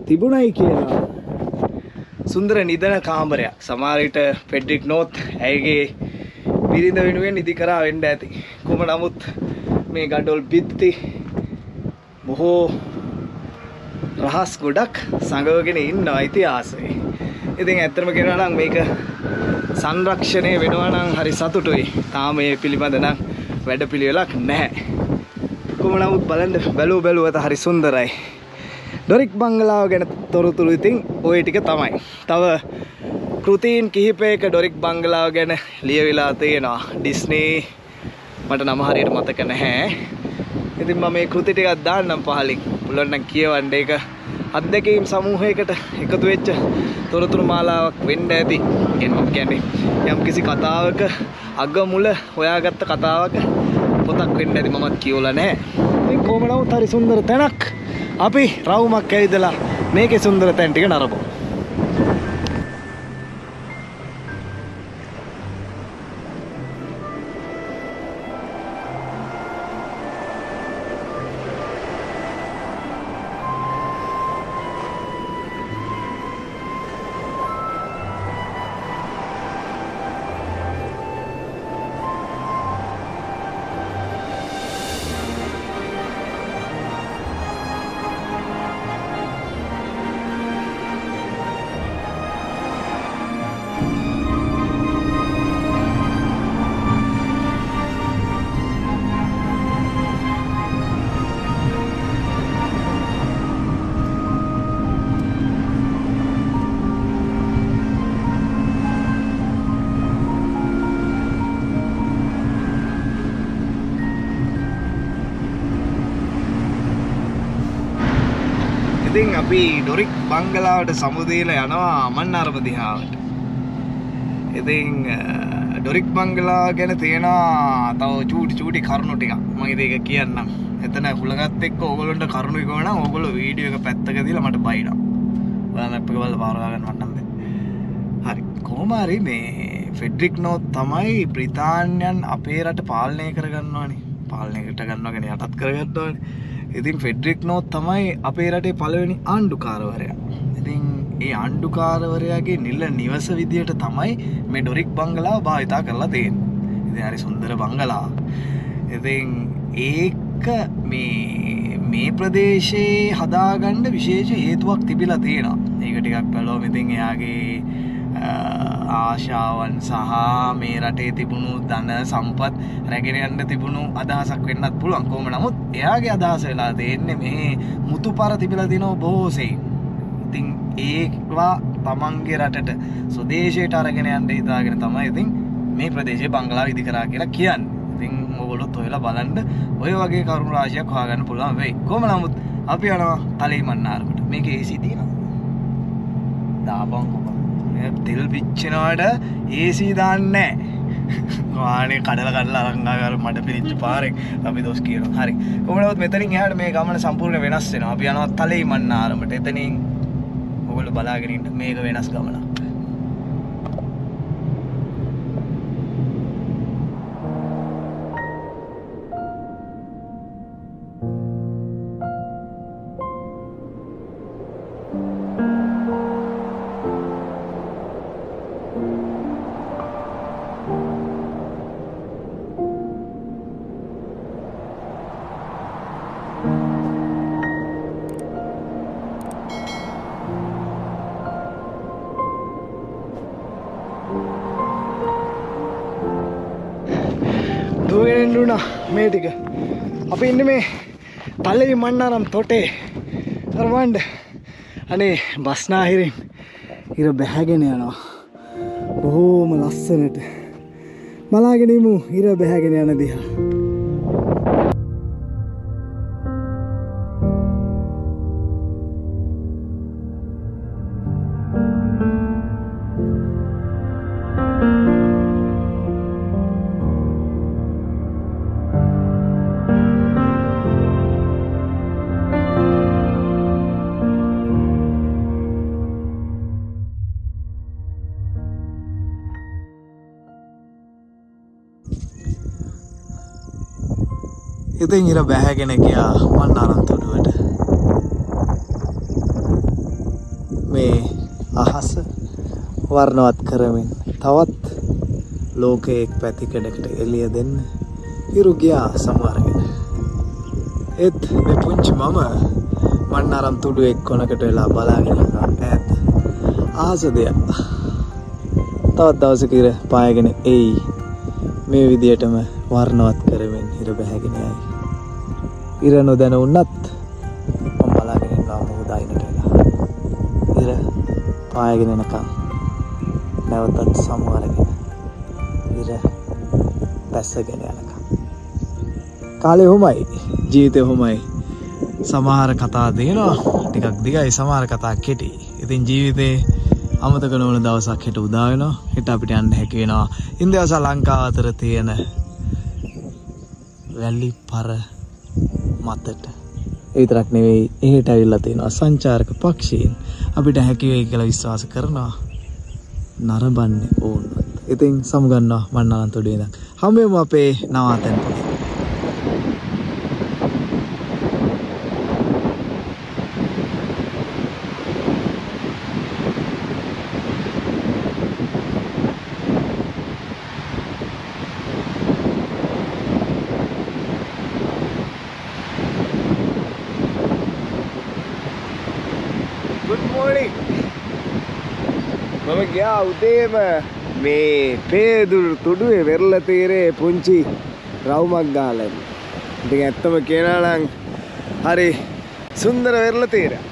තිබුණයි කියලා. සුන්දර නිදන කාමරයක්. සමහර විට ෆෙඩරික් නෝත් ඇයගේ බිරිඳ වෙනුවෙන් ඉදි කරා වෙන්න ඇති. කොහොම නමුත් මේ ගඩොල් බිත්ති බොහෝ රහස් ගොඩක් සංගවගෙන ඉන්නවා ඉතිහාසයේ. ඉතින් ඇත්තටම කියනවා නම් මේක සංරක්ෂණය වෙනවා නම් හරි සතුටුයි. තාම මේ පිළිබඳ නම් වැඩපිළිවෙලක් නැහැ. කොහොම නමුත් බලන්න බැලුව බැලුවත හරි සුන්දරයි. ඩොරික් බංගලාව ගැන තොරතුරු ඉතින් ওই ටික තමයි. තව කෘතීන් කිහිපයක ඩොරික් බංගලාව ගැන ලියවිලා තියෙනවා. ඩිස්නි මට නම හරියට මතක නැහැ. ඉතින් මම මේ කෘති ටිකක් දාන්නම් පහලින්. පුළුවන් නම් කියවන්න ඒක අත්දැකීම් සමූහයකට එකතු වෙච්ච තොරතුරු මාලාවක් වෙන්න ඇති. කියන්නේ මම කියන්නේ යම්කිසි කතාවක අගමුල හොයාගත්ත කතාවක පොතක් වෙන්න ඇති. මමත් කියවලා නැහැ. ඉතින් කොහොම නමුත් හරි සුන්දර තැනක්. අපි රවුමක් ඇවිදලා මේකේ සුන්දර තැන් ටික නරඹමු. අපි ඩොරික් බංගලාවට සමුදීලා යනවා මන්නාරපති හාවට. ඉතින් ඩොරික් බංගලා ගැන තියෙනවා තව චූටි චූටි කරුණු ටිකක්. මම ඒක කියන්නම්. එතන හුලගත් එක්ක ඕගොල්ලන්ට කරුණු කිව්වා නම් ඕගොල්ලෝ වීඩියෝ එක පැත්තක දාලා මට බයිනවා. ඔයාලා අපිට බලලා පාරවා ගන්නවට නම් බැහැ. හරි. කොහොම හරි මේ ෆෙඩරික් නෝත් තමයි බ්‍රිතාන්‍යයන් අපේ රට පාලනය කරගන්නවානේ. පාලනය කරට ගන්නවා කියන්නේ යටත් කරගන්නවානේ. ඉතින් ෆෙඩරික් නෝත් තමයි අපේ රටේ පළවෙනි ආණ්ඩුකාරවරයා. ඉතින් ඒ ආණ්ඩුකාරවරයාගේ නිල නිවස විදියට තමයි මේ ඩොරික් බංගලාව භාවිතා කරලා තියෙන්නේ. ඉතින් හරි සුන්දර බංගලාව. ඉතින් ඒක මේ මේ ප්‍රදේශයේ හදාගන්න විශේෂ හේතුවක් තිබිලා තියෙනවා. ඒක ටිකක් බලමු. ඉතින් එයාගේ ආශාවන් සහ මේ රටේ තිබුණු ධන සම්පත් රැගෙන යන්න තිබුණු අදහසක් වෙන්නත් පුළුවන්. කොහොම නමුත් එයාගේ අදහස වෙලා තියෙන්නේ මේ මුතුපර තිබිලා දිනෝ බොහෝසේ. ඉතින් ඒවා තමන්ගේ රටට සොදේශයට අරගෙන යන්න හිතාගෙන තමයි ඉතින් මේ ප්‍රදේශයේ බංගලාව ඉදි කරා කියලා කියන්නේ. ඉතින් ඔයගොල්ලොත් ඔයලා බලන්න ඔය වගේ කරුණු රාශියක් හොයාගන්න පුළුවන් වෙයි. කොහොම නමුත් අපි යනවා තලිමන්නාරකට. මේකේ ඒසී තියෙනවා. දාපන්කෝ. තෙල් පිච්චෙනවට ඒසී දාන්නේ වානේ කඩලා කඩලා අරංගා කර මඩ පිරිච්ච පාරේ අපි දොස් කියනවා. හරි. කොහොමවත් මෙතනින් එහාට මේ ගමන සම්පූර්ණ වෙනස් වෙනවා. අපි යනවා තලිමන්නාරමට. එතනින් ඔයගොල්ලෝ බලාගෙන ඉන්න මේක වෙනස් ගමනක්. දුවගෙනෙන්ඩුනා මේ ටික අපි ඉන්න මේ තලිමන්නාරම් තොටේ හරවන්ඩ අනේ බස්නාහිරෙන් ඉර බැහැගෙන යනවා බොහෝම ලස්සනට බලාගෙනමු ඉර බැහැගෙන යන දිහා. ඉතින් ඉර බැහැගෙන ගියා මන්නාරම් තොටුවට. මේ අහස වර්ණවත් කරමින් තවත් ලෝකයේ එක් පැතිකඩකට එළිය දෙන්න ඉරු ගියා සමහරගෙන. ඒත් මේ පුංචි මම මන්නාරම් තොටුවේ කොනකට වෙලා බලාගෙන ඉන්නවා ඈත අහස දෙයක්. තවත් දවසක ඉර පායගෙන එයි මේ විදියටම වර්ණවත් කරමින් ඉර බැහැගෙන යයි. ඉර නොදැන වුණත් මම බලාගෙන ඉන්නවා මොකද අයිනට වෙලා. ඉර පායගෙන යනකම් නැවතත් සමවරගෙන ඉර දැසගෙන යනකම්. කාලේ හොමයි ජීවිතේ හොමයි. සමහර කතා දෙනවා ටිකක් දිගයි සමහර කතා කෙටි. ඉතින් ජීවිතේ අමතක නොවන දවසක් හෙට උදා වෙනවා. හෙට අපිට යන්න හැකි වෙනවා ඉන්දියාව සහ ලංකාව අතර තියෙන වැලි පර මතට. ඒ විතරක් නෙවෙයි එහෙට ඇවිල්ලා තියෙනවා සංචාරක පක්ෂීන්. අපිට හැකි වෙයි කියලා විශ්වාස කරනවා. නරඹන්නේ ඕනවත්. ඉතින් සමුගන්නවා මන්නාරම් තොටුවේ ඉඳන්. හැමෝම අපේ නවාතැන් පොතේ. මම ගියා උදේම මේ පේදුරු තුඩුවේ වෙරළ තීරේ පුංචි රවුමක් ගහලා. ඉතින් ඇත්තම කියනවා නම් හරි සුන්දර වෙරළ තීරයක්.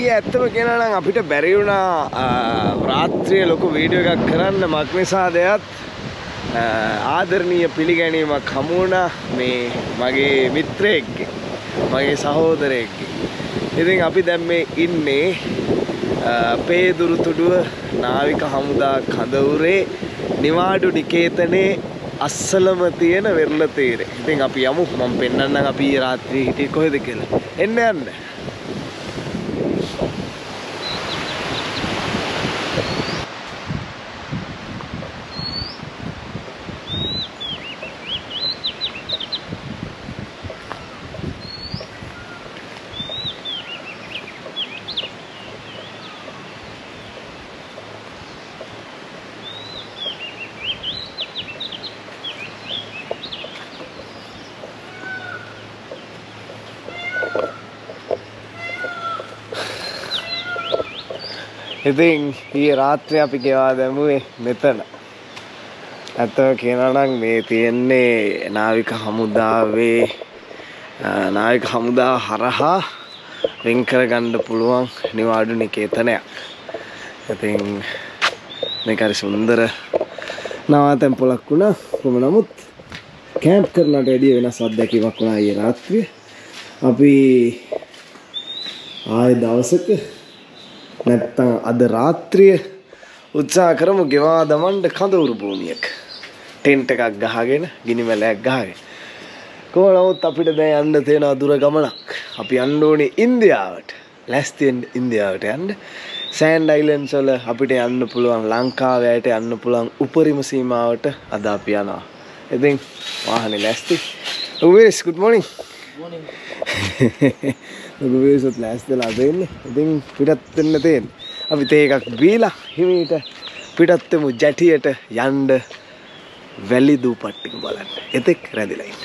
ඊ ඇත්තම කියනවා නම් අපිට බැරි වුණා රාත්‍රියේ ලොකු වීඩියෝ එකක් කරන්න. මක්නිසාදයත් ආදරණීය පිළිගැනීමක් හමු වුණා මේ මගේ මිත්‍රයෙක්ගේ. mage sahodhareyekge. Ithin api dan me inne Pedurutuduwa Navika Hamuda Kandavure Niwadu Niketane assalama tiyena werla thiyere. Ithin api yamu man pennannan api rathri hitiye koheda kiyala. Enna yanna. ඉතින් ඊ රාත්‍රිය අපි ගෙවා දැමුවේ මෙතන. අතව කියනවා නම් මේ තියෙන්නේ නාවික හමුදාවේ නාවික හමුදා හරහා වෙන් කරගන්න පුළුවන් නිවාඩු නිකේතනයක්. ඉතින් මේක හරි සුන්දර නවාතැන්පොළක් වුණා. කොහොම නමුත් කැම්ප් කරනට වැඩිය වෙනස් අත්දැකීමක් වුණා ඊ රාත්‍රිය. අපි ආයේ දවසක නැත්තම් අද රාත්‍රිය උත්සාහ කරමු ගෙවා දමන්න කඳවුරු භූමියක ටෙන්ට් එකක් ගහගෙන ගිනි මැලයක් ගහගෙන. කොහොමවත් අපිට දැන් යන්න තියෙන දුර ගමනක්. අපි යන්න ඕනේ ඉන්දියාවට. ලැස්තියෙන් ඉන්දියාවට යන්න. සෑන්ඩ් අයිලන්ඩ්ස් වල අපිට යන්න පුළුවන් ලංකාවට යන්න පුළුවන් උපරිම සීමාවට අද අපි යනවා. ඉතින් වාහනේ ලැස්ති. ඔබේස් good morning. Good morning. Lagu biasut lastela denne, ding pidat denne denne. Abi tega bila himi ita pidat temu jati ita yand valley du patting balan. Itek radilain.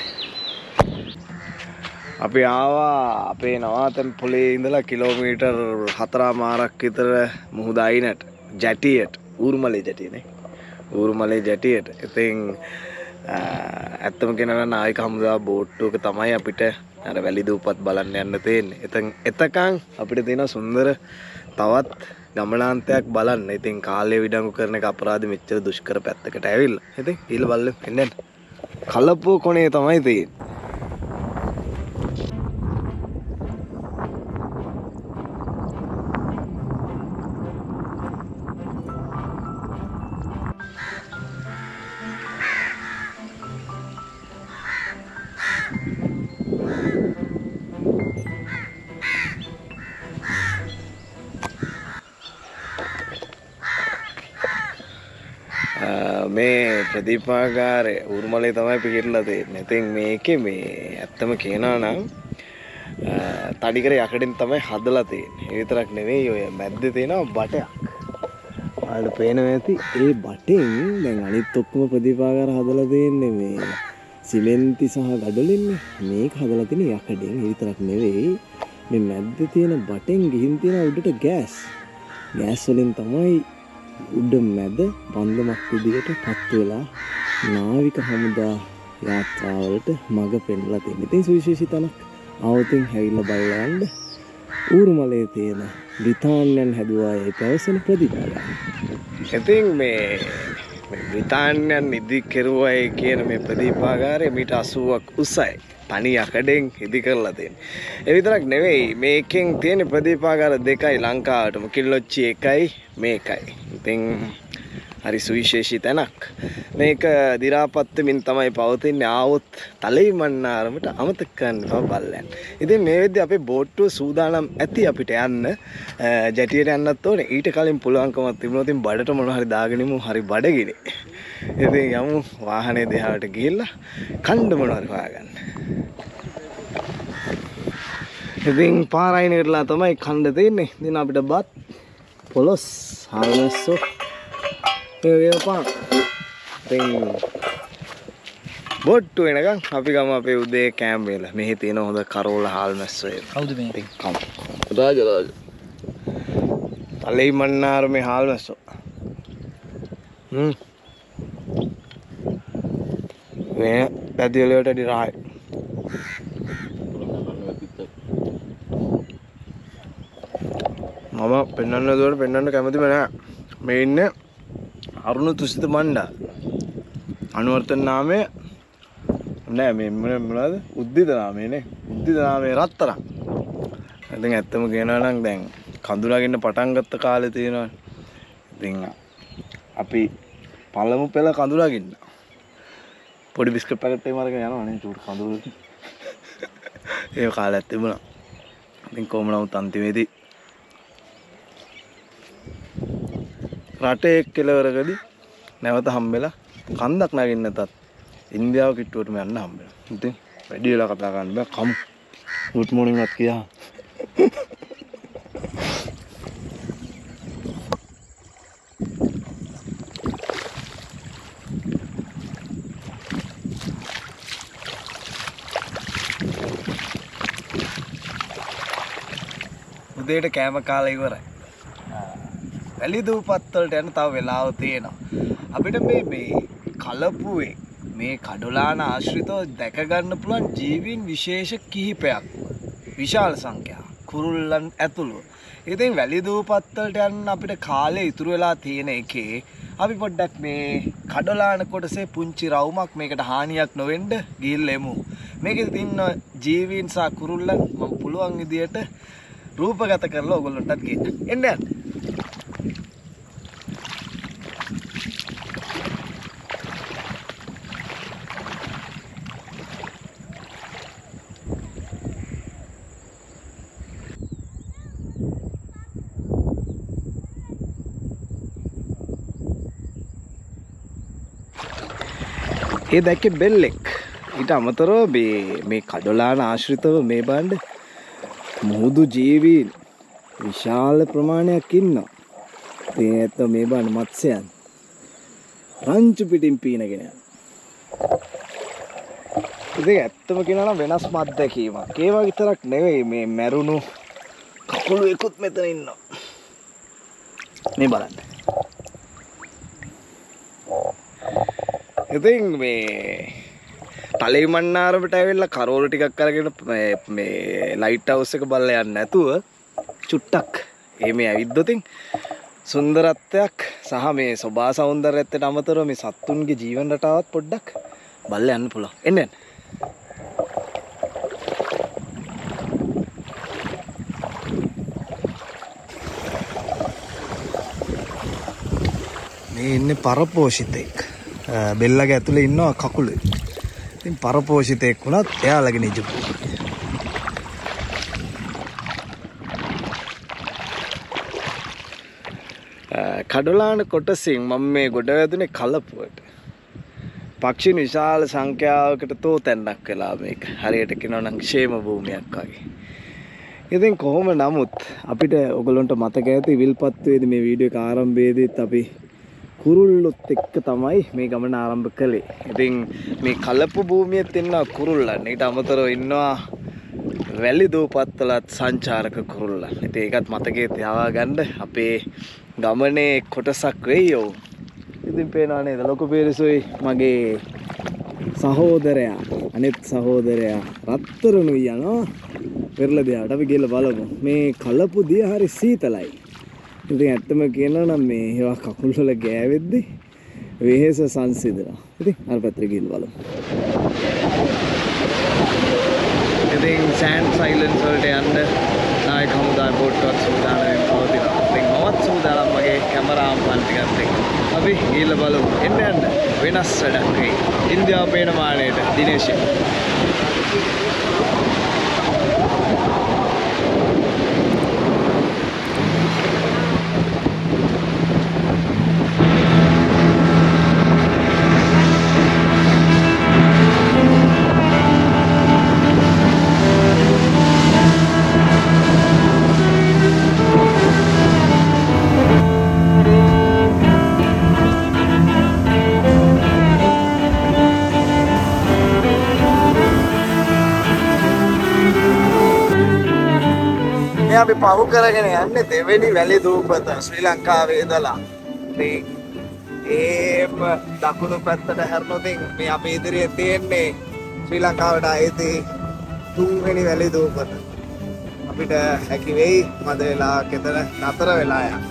Abi awa, abi nawatan puli indala kilometer hatra marak kitar mudainat jati it, urmale jati ne, urmale jati it. Iting ඇත්තම කියනවා නායික හමුදා බෝට්ටුවක තමයි අපිට අර වැලි දූපත් බලන්න යන්න තියෙන්නේ. එතෙන් එතකන් අපිට තියෙන සුන්දර තවත් ගමනාන්තයක් බලන්න. ඉතින් කාලය විඩංගු කරන එක අපරාධ මෙච්චර දුෂ්කර පැත්තකට ඇවිල්ලා. ඉතින් ඊළ බලන්න එන්න. කලපුව කොනේ තමයි තියෙන්නේ. මේ ප්‍රදීපාගාරේ උරුමලේ තමයි පිහිටලා තියෙන්නේ. ඉතින් මේකේ මේ ඇත්තම කියනවා නම් තඩි කර යකඩෙන් තමයි හදලා තියෙන්නේ. ඒ විතරක් නෙවෙයි ඔය මැද්දේ තියෙනවා බටයක්. ඔයාලට පේනවා ඇති ඒ බටෙන් දැන් අනිත් ඔක්කොම ප්‍රදීපාගාර හදලා තියෙන්නේ මේ සිමෙන්ති සහ ගඩොලින්නේ. මේක හදලා තියෙන්නේ යකඩෙන්. ඒ විතරක් නෙවෙයි මේ මැද්දේ තියෙන බටෙන් ගිහින් තියෙන උඩට ගෑස්. ගෑස් වලින් තමයි උඩ මැද බන්ධමක් විදියට පත් වෙලා නාවික හමුදා යාත්‍රාවලට මඟ පෙන්වලා තියෙනවා. ඉතින් සුවිශේෂී තනක් ආවතින් හැවිලා බලන්න ඌරුමලේ තියෙන බ්‍රිතාන්‍යයන් හැදුවා ඒ පැවසෙන ප්‍රතිපදාව. ඉතින් මේ බ්‍රිතාන්‍යයන් ඉදි කෙරුවයි කියන මේ ප්‍රදීපාගාරය මීට අසූවක් උසයි. තනි යකඩෙන් ඉදි කරලා තියෙනවා. ඒ විතරක් නෙවෙයි මේකෙන් තියෙන ප්‍රදීපාගාර දෙකයි ලංකාවටම කිල්ලොච්චි එකයි මේකයි. ඉතින් හරි සුවිශේෂී තැනක්. මේක දිරාපත්වමින් තමයි පවතින්නේ. ආවොත් තලිමන්නාරමට අමතක කරන්න බව බලන්න. ඉතින් මේ වෙද්දී අපේ බෝට්ටුව සූදානම් ඇති අපිට යන්න. ජැටියට යන්නත් ඕනේ. ඊට කලින් පුළුවන්කමක් තිබුණොත් ඉතින් බඩට මොනවා හරි දාගෙනමු හරි බඩගිනේ. ඉතින් යමු වාහනේ දිහාට ගිහිල්ලා කන්න මොනවා හරි හොයාගන්න. ඉතින් පාරයින් ඉරලා තමයි කන්න දෙන්නේ. ඉතින් අපිට බත් පොලොස් හාරනස්සෝ ඒ පාන් ඉතින් බොට්ටු එනකන් අපි ගම අපේ උදේ කෑම වේල මෙහි තියෙන හොඳ කරෝල හාල්මැස්සෝ ඒක කවුද මේ ඉතින් කම් රාජ රාජ තලිමන්නාර මේ හාල්මැස්සෝ හ්ම් මේ පැති වලට වැඩි රහයි මම පෙන්නන්න දුවට පෙන්නන්න කැමතිම නැහැ මේ ඉන්නේ අරුණ තුසිත මණ්ඩා අනුවර්තන නාමය නෑ මේ මොනවද උද්දිත නාමය නේ උද්දිත නාමය රත්තරන්. ඉතින් ඇත්තම කියනවා නම් දැන් කඳුලාගෙන පටන් ගත්ත කාලේ තියෙනවා. ඉතින් අපි පළමු පෙළ කඳුලාගෙන පොඩි බිස්කට් පැකට් එකක් අරගෙන යනවා නේ චූට් කඳුලට. ඒ කාලෙත් තිබුණා. ඉතින් කොහොම නමුත් අන්තිමේදී රටේ කෙලවරකදී නැවත හම්බෙලා කන්දක් නැගින්න නැතත් ඉන්දියාව කිට්ටුවටම යන්න හම්බෙලා. ඉතින් වැඩි වෙලා කතා කරන්න බෑ කමු. ගුඩ් මෝනින් වත් කියා. උදේට කෑම කාලා ඉවරයි. වැලිදූපත් වලට යන තව වෙලාවක් තියෙනවා. අපිට මේ මේ කලපුවේ මේ කඩොලාන ආශ්‍රිතව දැක ගන්න පුළුවන් ජීවීන් විශේෂ කිහිපයක්. විශාල සංඛ්‍යාවක් කුරුල්ලන් ඇතුළු. ඉතින් වැලිදූපත් වලට යන අපිට කාලේ ඉතුරු වෙලා තියෙන එකේ අපි පොඩ්ඩක් මේ කඩොලාන කොටසේ පුංචි රවුමක් මේකට හානියක් නොවෙන්න ගිහිල්ලා එමු. මේකෙත් ඉන්න ජීවීන් සහ කුරුල්ලන් පුළුවන් විදියට රූපගත කරලා ඔයගොල්ලන්ටත් කියන්න. එන්න යන්න. ඒ දැක්කේ බෙල්ලෙක්. ඊට අමතරව මේ මේ කඩොලාන ආශ්‍රිතව මේ බණ්ඩ මුහුදු ජීවීන් විශාල ප්‍රමාණයක් ඉන්නවා. ඒ ඇත්ත මේ බණ්ඩ මත්ස්‍යයන් රංචු පිටින් පීනගෙන යනවා. ඉතින් ඇත්තම කියනවා නම් වෙනස් අත්දැකීමක්. ඒ වගේ විතරක් නෙවෙයි මේ මැරුණු කකුළු එකුත් මෙතන ඉන්නවා. මේ බලන්න. ඉතින් මේ තලිමන්නාරට ඇවිල්ලා කරෝල ටිකක් අරගෙන මේ ලයිට් හවුස් එක බලලා යන්න නැතුව චුට්ටක් ඒ මේ ඇවිද්දොතින් සුන්දරත්වයක් සහ මේ සෝභා සෞන්දර්යයට අමතරව මේ සත්තුන්ගේ ජීවන රටාවත් පොඩ්ඩක් බලලා යන්න පුළුවන්. එන්න එන්න. මේ ඉන්නේ පරපෝෂිතෙක්. බෙල්ලගේ ඇතුලේ ඉන්නවා කකුලේ. ඉතින් පරපෝෂිතෙක් වුණත් එයාලගේ නිජු. කඩොලාන කොටසින් මම මේ ගොඩ වැදුනේ කලපුවට. පක්ෂීන් විශාල සංඛ්‍යාවකට තෝතැන්නක් වෙලා මේක. හරියට කියනවා නම් ක්ෂේම භූමියක් වගේ. ඉතින් කොහොම නමුත් අපිට ඔයගොල්ලන්ට මතක ඇති විල්පත්තුවේදී මේ වීඩියෝ එක ආරම්භයේදීත් අපි කුරුල්ලොත් එක්ක තමයි මේ ගමන ආරම්භ කළේ. ඉතින් මේ කලපු භූමියත් ඉන්නවා කුරුල්ලන්. ඊට අමතරව ඉන්නවා වැලිදූපත්වලත් සංචාරක කුරුල්ලන්. ඉතින් ඒකත් මතකයේ තියාවා ගන්න අපේ ගමනේ කොටසක් වෙයි ඔව්. ඉතින් පේනවා නේද ලොකු පිරිසුයි මගේ සහෝදරයා අනෙත් සහෝදරයා රත්තරණුයි යනවා පෙරළ දිහාට. අපි ගිහලා බලමු. මේ කලපු දිය හරි සීතලයි. ඉතින් ඇත්තම කියනවා නම් මේ ඒවා කකුල් වල ගෑවෙද්දී වෙහෙස සංසිඳනවා. ඉතින් අර පැත්තට ගිහින් බලමු. ඉතින් සෑන්ඩ් සයිලන්ස් වලට යන්න නායක හමුදාවේ පොඩ්කාස්ට් සූදානම් පවතිනවා. ඉතින් මමත් සූදානම් මගේ කැමරාම් පන් ටිකත් එක්ක. අපි ගිහින් බලමු. එන්න යන්න වෙනස් වැඩක් වෙයි. ඉන්දියාව පේන මානෙට දිනේෂ් A. අපි පහු කරගෙන යන්නේ දෙවෙනි වැලිදූපත ශ්‍රී ලංකාවේ ඉඳලා මේ ඒම දකුණු පැත්තට හැරෙනොත් මේ අපේ ඉදිරියේ තියෙන්නේ ශ්‍රී ලංකාවට ආයේ තුන්වෙනි වැලිදූපත. අපිට හැකි වෙයි මද වෙලා කතර නතර වෙලා යන්න.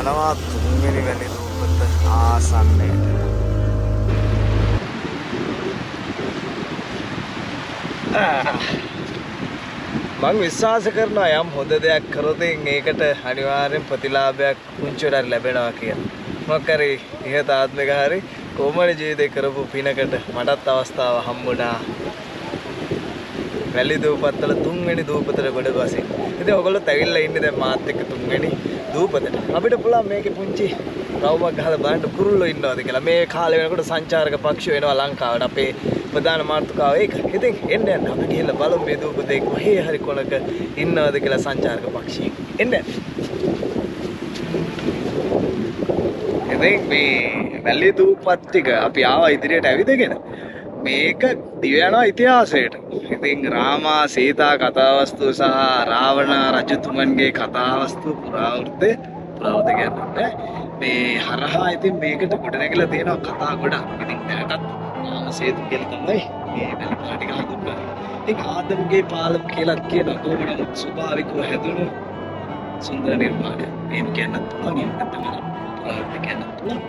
යනවා තුන්වෙනි වැලි රූපත ආසන්නයට. මම විශ්වාස කරනවා යම් හොඳ දෙයක් කරොත් ඒකට අනිවාර්යෙන් ප්‍රතිලාභයක් පුංචිවට ලැබෙනවා කියලා. මොකරි ඉහතාත්මික හරි කොමල ජීවිතේ කරපු පිනකට මටත් අවස්ථාව හම්බුණා. වැලි දූපත්තල තුන්වෙනි දූපතට ගොඩ බසින්. ඉතින් ඔයගොල්ලෝ තැවිල්ලා ඉන්නේ දැන් මාත් එක්ක තුන්වෙනි දූපතට. අපිට පුළුවන් මේකේ පුංචි රවුමක් ගහලා බලන්න කුරුල්ලෝ ඉන්නවද කියලා. මේ කාලේ වෙනකොට සංචාරක පක්ෂියෝ එනවා ලංකාවට. අපේ ප්‍රධාන මාතෘකාව ඒක. ඉතින් එන්න යන්න අපි ගිහලා බලමු මේ දූපතේ කොහේ හරි කොනක ඉන්නවද කියලා සංචාරක පක්ෂියෙක්. එන්න. ඉතින් මේ වැලි දූපත් ටික අපි ආවා ඉදිරියට ඇවිදගෙන. මේක දිව යනවා ඉතිහාසයට. ඉතින් රාමා සීතා කතාවස්තු සහ රාවණා රජතුමන්ගේ කතාවස්තු පුරාවෘත්තේ පුරාවෘත ගන්නට මේ හරහා ඉතින් මේකට ගොඩනැගිලා තියෙනවා කතා ගොඩක්. ඉතින් දැනටත් රාම සීතු කියලා තමයි මේ කතා ටික හඳුන්වන්නේ. ඒක ආදම්ගේ පාලම කියලා කියන ගොඩනැගිලි ස්වභාවිකව හැදුණු සුන්දර නිර්මාණයක්. මේක කියන්නත් පුළුවන් නේද? පුරාවෘත කියන්න පුළුවන්.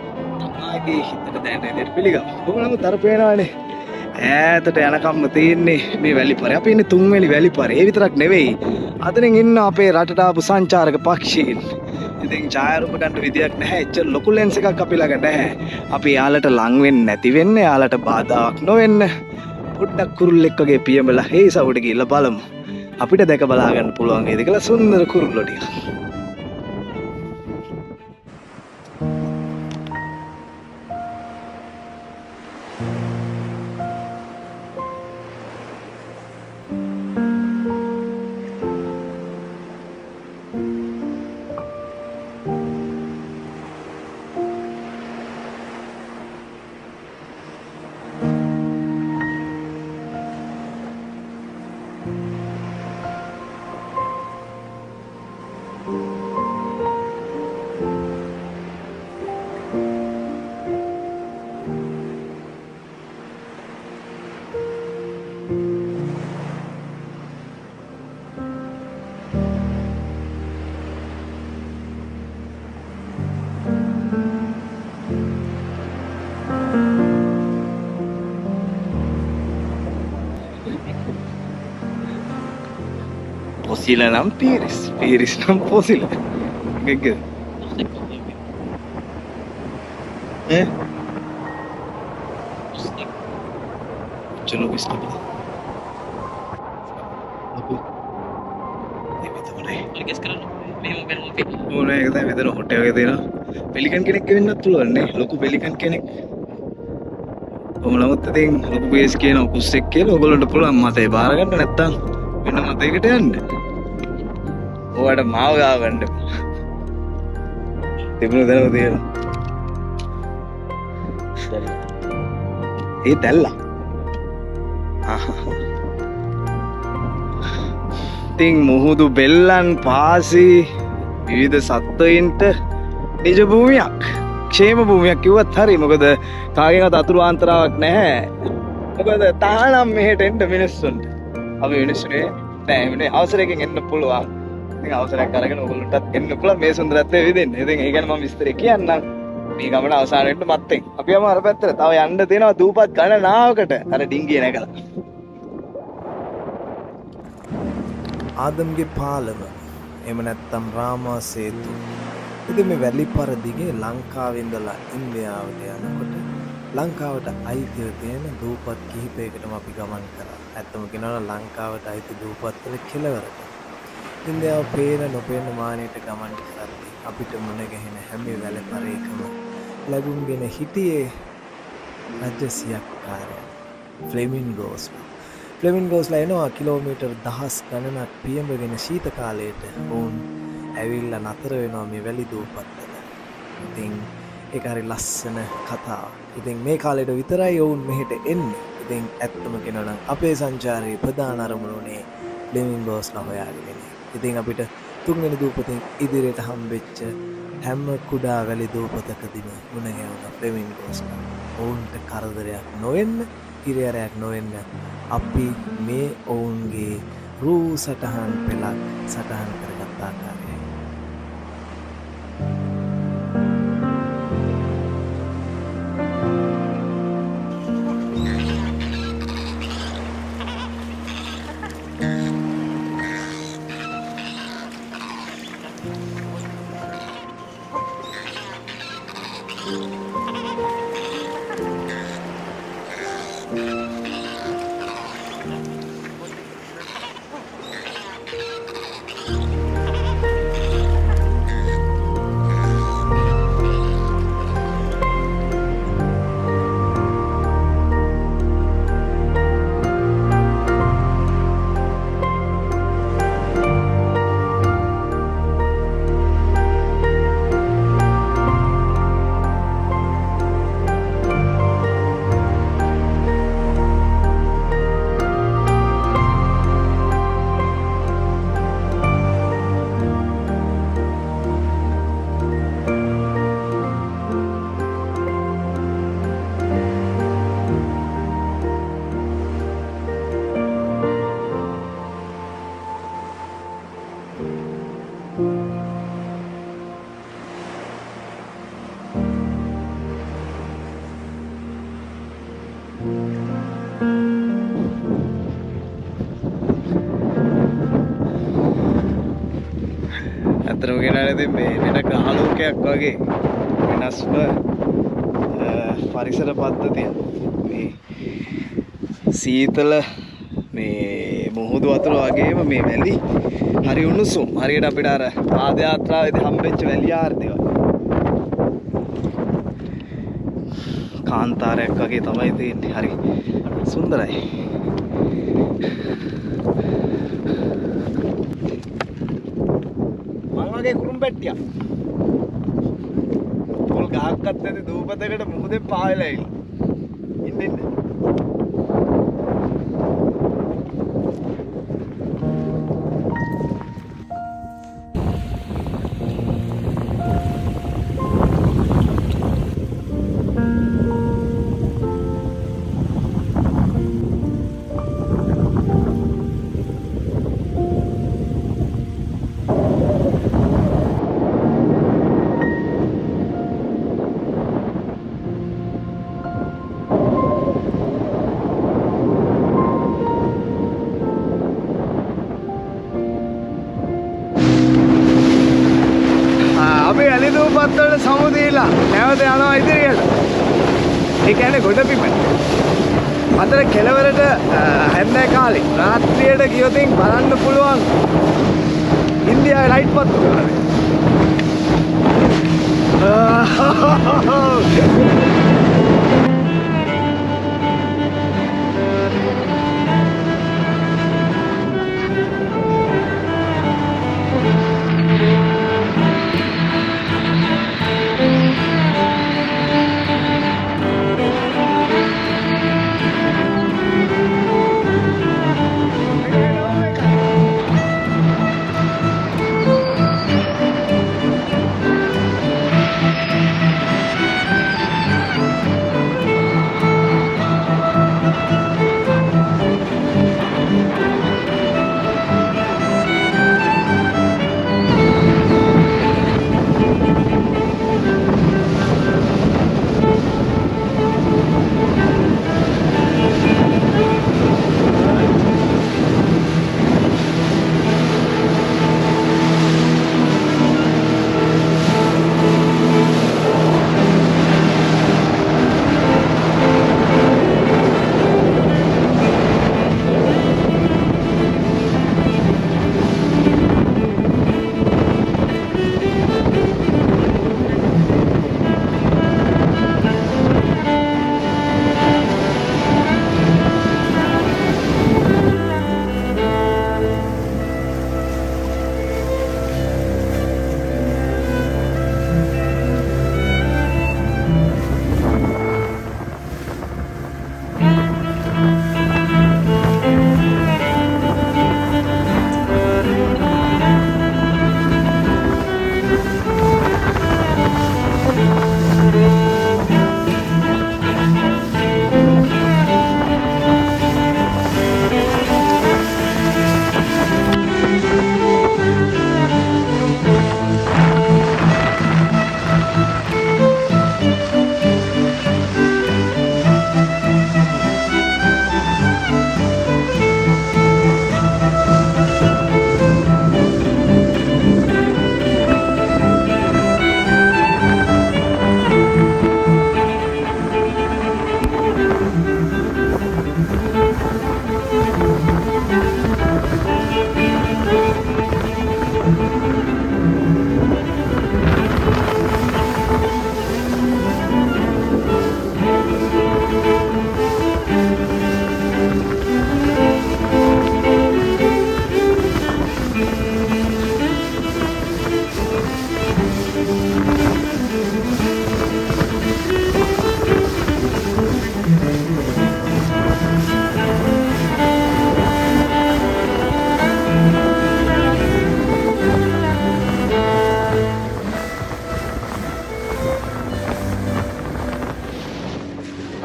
තමාගේ හිතට දැනෙන විදිහට පිළිගන්න. කොහොමනම් තරපේනවනේ. ඈතට යනකම්ම තියෙන්නේ මේ වැලිපරේ. අපි ඉන්නේ තුන්වෙනි වැලිපරේ. ඒ විතරක් නෙවෙයි. අතනින් ඉන්න අපේ රටට ආපු සංචාරක පක්ෂීන්. ඉතින් ඡායාරූප ගන්න විදියක් නැහැ. එච්චර ලොකු ලෙන්ස් එකක් අපි ළඟ නැහැ. අපි යාලට ලං වෙන්නේ නැති වෙන්නේ යාලට බාධාක් නොවෙන්න. පොඩ්ඩක් කුරුල්ලෙක් වගේ පියඹලා හේ සවුඩ ගිහලා බලමු. අපිට දැක බලා ගන්න පුළුවන් නේද කියලා සුන්දර කුරුල්ලෝ ටික. Posila nam piris, piris nam posila. Gege. Eh? Chalo bisko. Apu. Ye bhi to nahi. Aur guess karo. Main mobile mobile. Wo nahi ekda vidar hote hoye dena. Pelikan kenek kevennat puluwan ne. Loku pelikan kenek. Omalamat thin loku base kiyana kussek kiyala ogalonda puluwan mathe baara ganna naththam. වෙන මතයකට යන්න. ඔයාට මාව ගාව ගන්න. තිබුණ දැනුම තියෙනවා. ඒ දැල්ලා. ඉතින් මුහුදු බෙල්ලන් පාසී විවිධ සත්වයින්ට නිජ භූමියක්, ക്ഷേම භූමියක් කිව්වත් හරි. මොකද කාගෙන්වත් අතුරු ආන්තරාවක් නැහැ. මොකද තහනම් මෙහෙට එන්න මිනිස්සුන්ට. අපි මිනිස්සුනේ නැහැ මේ අවසරයෙන් එන්න පුළුවන්. ඉතින් අවසරයක් අරගෙන ඔයගොල්ලන්ටත් එන්න පුළුවන් මේ සුන්දරත්වය විඳින්න. ඉතින් ඒ ගැන මම විස්තරේ කියන්නම්. මේ ගමන අවසන් වෙන්න මත්තෙන්. අපි යමු අර පැත්තට. තව යන්න තියෙනවා දූපත් ගණනාවකට. අර ඩිංගිය නැගලා. ආදම්ගේ පාලම. එහෙම නැත්නම් රාමා සේතු. ඉතින් මේ වැලිපර දිගේ ලංකාවේ ඉඳලා ඉන්දියාවට යනකොට ලංකාවට අයිතිව තියෙන දූපත් කිහිපයකටම අපි ගමන් කරා. ඇත්තම කියනවා ලංකාවට අයිති දූපත් වල කෙලවරට. ඉන්දියාව පේන නොපේන මානෙට ගමන් කරද්දී අපිට මුණ ගැහෙන හැම වෙලපරේකම ලැබුම්ගෙන හිටියේ රජසියක්කාරය ෆ්ලෙමින්ගෝස්. ෆ්ලෙමින්ගෝස්ලා එනවා කිලෝමීටර් දහස් ගණනක් පියඹගෙන ශීත කාලයට වුන් ඇවිල්ලා නතර වෙනවා මේ වැලි දූපත් වල. ඉතින් ඒක හරි ලස්සන කතාව. ඉතින් මේ කාලෙට විතරයි ඔවුන් මෙහෙට එන්නේ. ඉතින් ඇත්තම කියනවා නම් අපේ සංචාරයේ ප්‍රධාන අරමුණ උනේ ෆ්ලෙමින්ගෝස්ලා හොයාගෙන ඉන්නේ. ඉතින් අපිට තුන්වෙනි දූපතෙන් ඉදිරියට හම්බෙච්ච හැම කුඩා වැලි දූපතකදීම මුණ ගැහුණා ෆ්ලෙමින්ගෝස්ලා. ඔවුන්ට කරදරයක් නොවෙන්න, හිරිහැරයක් නොවෙන්න අපි මේ ඔවුන්ගේ රූ සටහන් පෙළක් සටහන් කරගත් ආකාරය. Terus kita lihat ini nak halu ke apa lagi? Nasib pariwisata padatnya. Ini setelah ini mudah waktu lagi, ini valley hari unusum hari kita pergi. Ada atra itu hampir valley ada. Kantar apa lagi? Tamai itu hari, indah. Kurumbetia, kalau gakak tadi dua batang ada mudah pahilai. Ini, අතර කෙළවරට හැන්දෑ කාලේ රාත්‍රියට ගියොත් බලන්න පුළුවන් ඉන්දියාවේ ලයිට් පත්තු කරන්නේ. Thank you.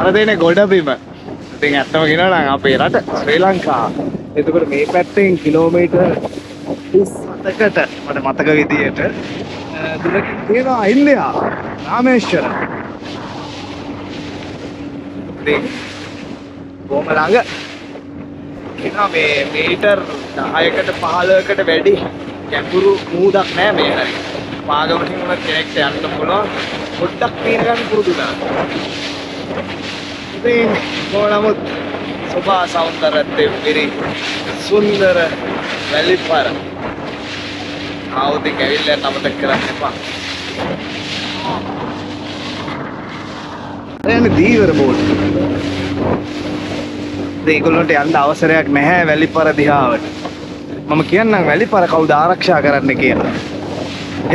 අරදේනේ ගොඩබිම. ඉතින් ඇත්තම කියනවා නම් අපේ රට ශ්‍රී ලංකා. එතකොට මේ පැත්තෙන් කිලෝමීටර් තිස් හතකට මට මතක විදියට දුරකින් තියෙනවා ඉන්දියා රාමේශ්වර. ඉතින් බොහොම ළඟ කියනවා මේ මීටර් දහයකට පහළොවකට වැඩි ගැඹුරු මූදක් නෑ මේ හැරි. පාගමකින් උනත් කෙනෙක්ට යන්න පුළුවන්. පොඩ්ඩක් පීරගන්න පුරුදු කරන්න. ඉතින් කොළමුත් සෝභා සෞන්දර්යයේ පිරි සුන්දර වැලිපාර. ආවද කැවිල්ල නමතක කරන්න එපා. එන්නේ දීවර බෝට්. ඒගොල්ලන්ට යන්න අවසරයක් නැහැ වැලිපාර දිහාවට. මම කියන්නම් වැලිපාර කවුද ආරක්ෂා කරන්න කියලා.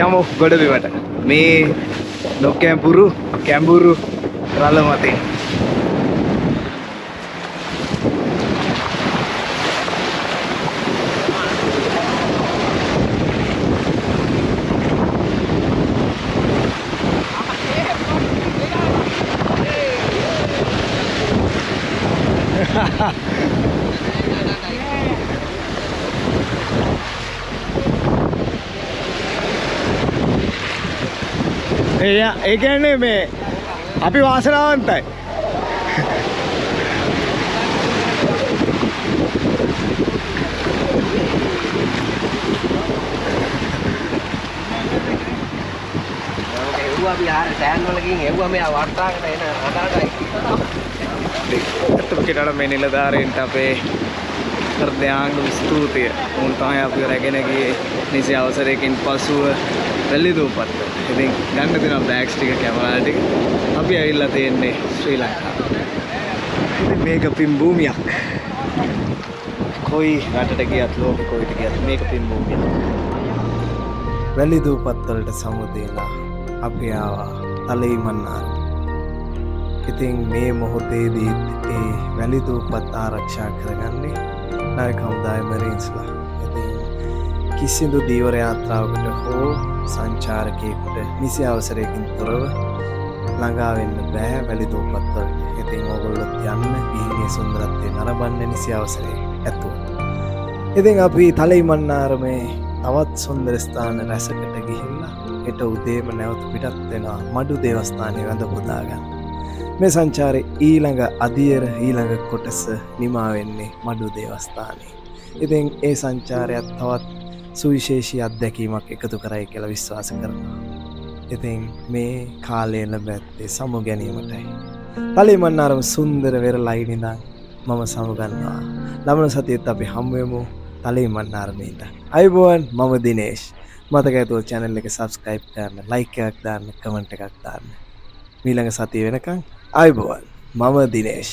යමු ගොඩබිමට මේ ලොකැඹුරු කැඹුරු රළ මතින් ya ekenne me api waasanawantai ehuwa api ara tan walakin ehuwa me wattaakata ena adaatai ekthama kitala me niladharenta ape hardayaanga stuutiya mun thamai api ragena giye nisi avasarekin pasuwa වැලිදුවපත්. ඉතින් ගන්න තියෙනවා බෑග්ස් ටික කැමරා ටික. අපි ඇවිල්ලා තියෙන්නේ ශ්‍රී ලංකාව. ඉතින් මේක පින් භූමියක්. කොයි රටට ගියත් ලෝකෙ කොයිට ගියත් මේක පින් භූමියක්. වැලිදුවපත් වලට සමුදේලා අපි ආවා තලිමන්නාර. ඉතින් මේ මොහොතේදී ඒ වැලිදුවපත් ආරක්ෂා කරගන්නේ නායක හමුදාය මරීන්ස්ලා. කිසිදු දීවර යාත්‍රාවකට හෝ සංචාරකයෙකුට නිසි අවසරයකින් තොරව ළඟා වෙන්න බෑ වැලිදුවපත් වලට. ඉතින් ඕගොල්ලොත් යන්න ගිහින් සුන්දරත්වය නරඹන්න නිසි අවසරය ඇතුව. ඉතින් අපි තලිමන්නාරමේ තවත් සුන්දර ස්ථාන රැසකට ගිහිල්ලා හෙට උදේම නැවත පිටත් වෙනවා මඩු දේවස්ථානයේ වැඳ පුදා ගන්න. මේ සංචාරයේ ඊළඟ අදියර ඊළඟ කොටස නිමා වෙන්නේ මඩු දේවස්ථානයේ. ඉතින් ඒ සංචාරයත් තවත් සුවිශේෂී අත්දැකීමක් එකතු කරයි කියලා විශ්වාස කරනවා. ඉතින් මේ කාලය ලැබ ඇත්තේ සමු ගැනීමටයි. තලිමන්නාරම සුන්දර වෙරළයින් ඉඳන් මම සමු ගන්නවා. ළමන සතියෙත් අපි හමු වෙමු තලිමන්නාරමේ ඉඳන්. අයබෝන් මම දිනේෂ්. මතක ඇතුව channel එක subscribe කරන්න, like එකක් දාන්න, comment එකක් දාන්න. ඊළඟ සතිය වෙනකන් අයබෝන් මම දිනේෂ්.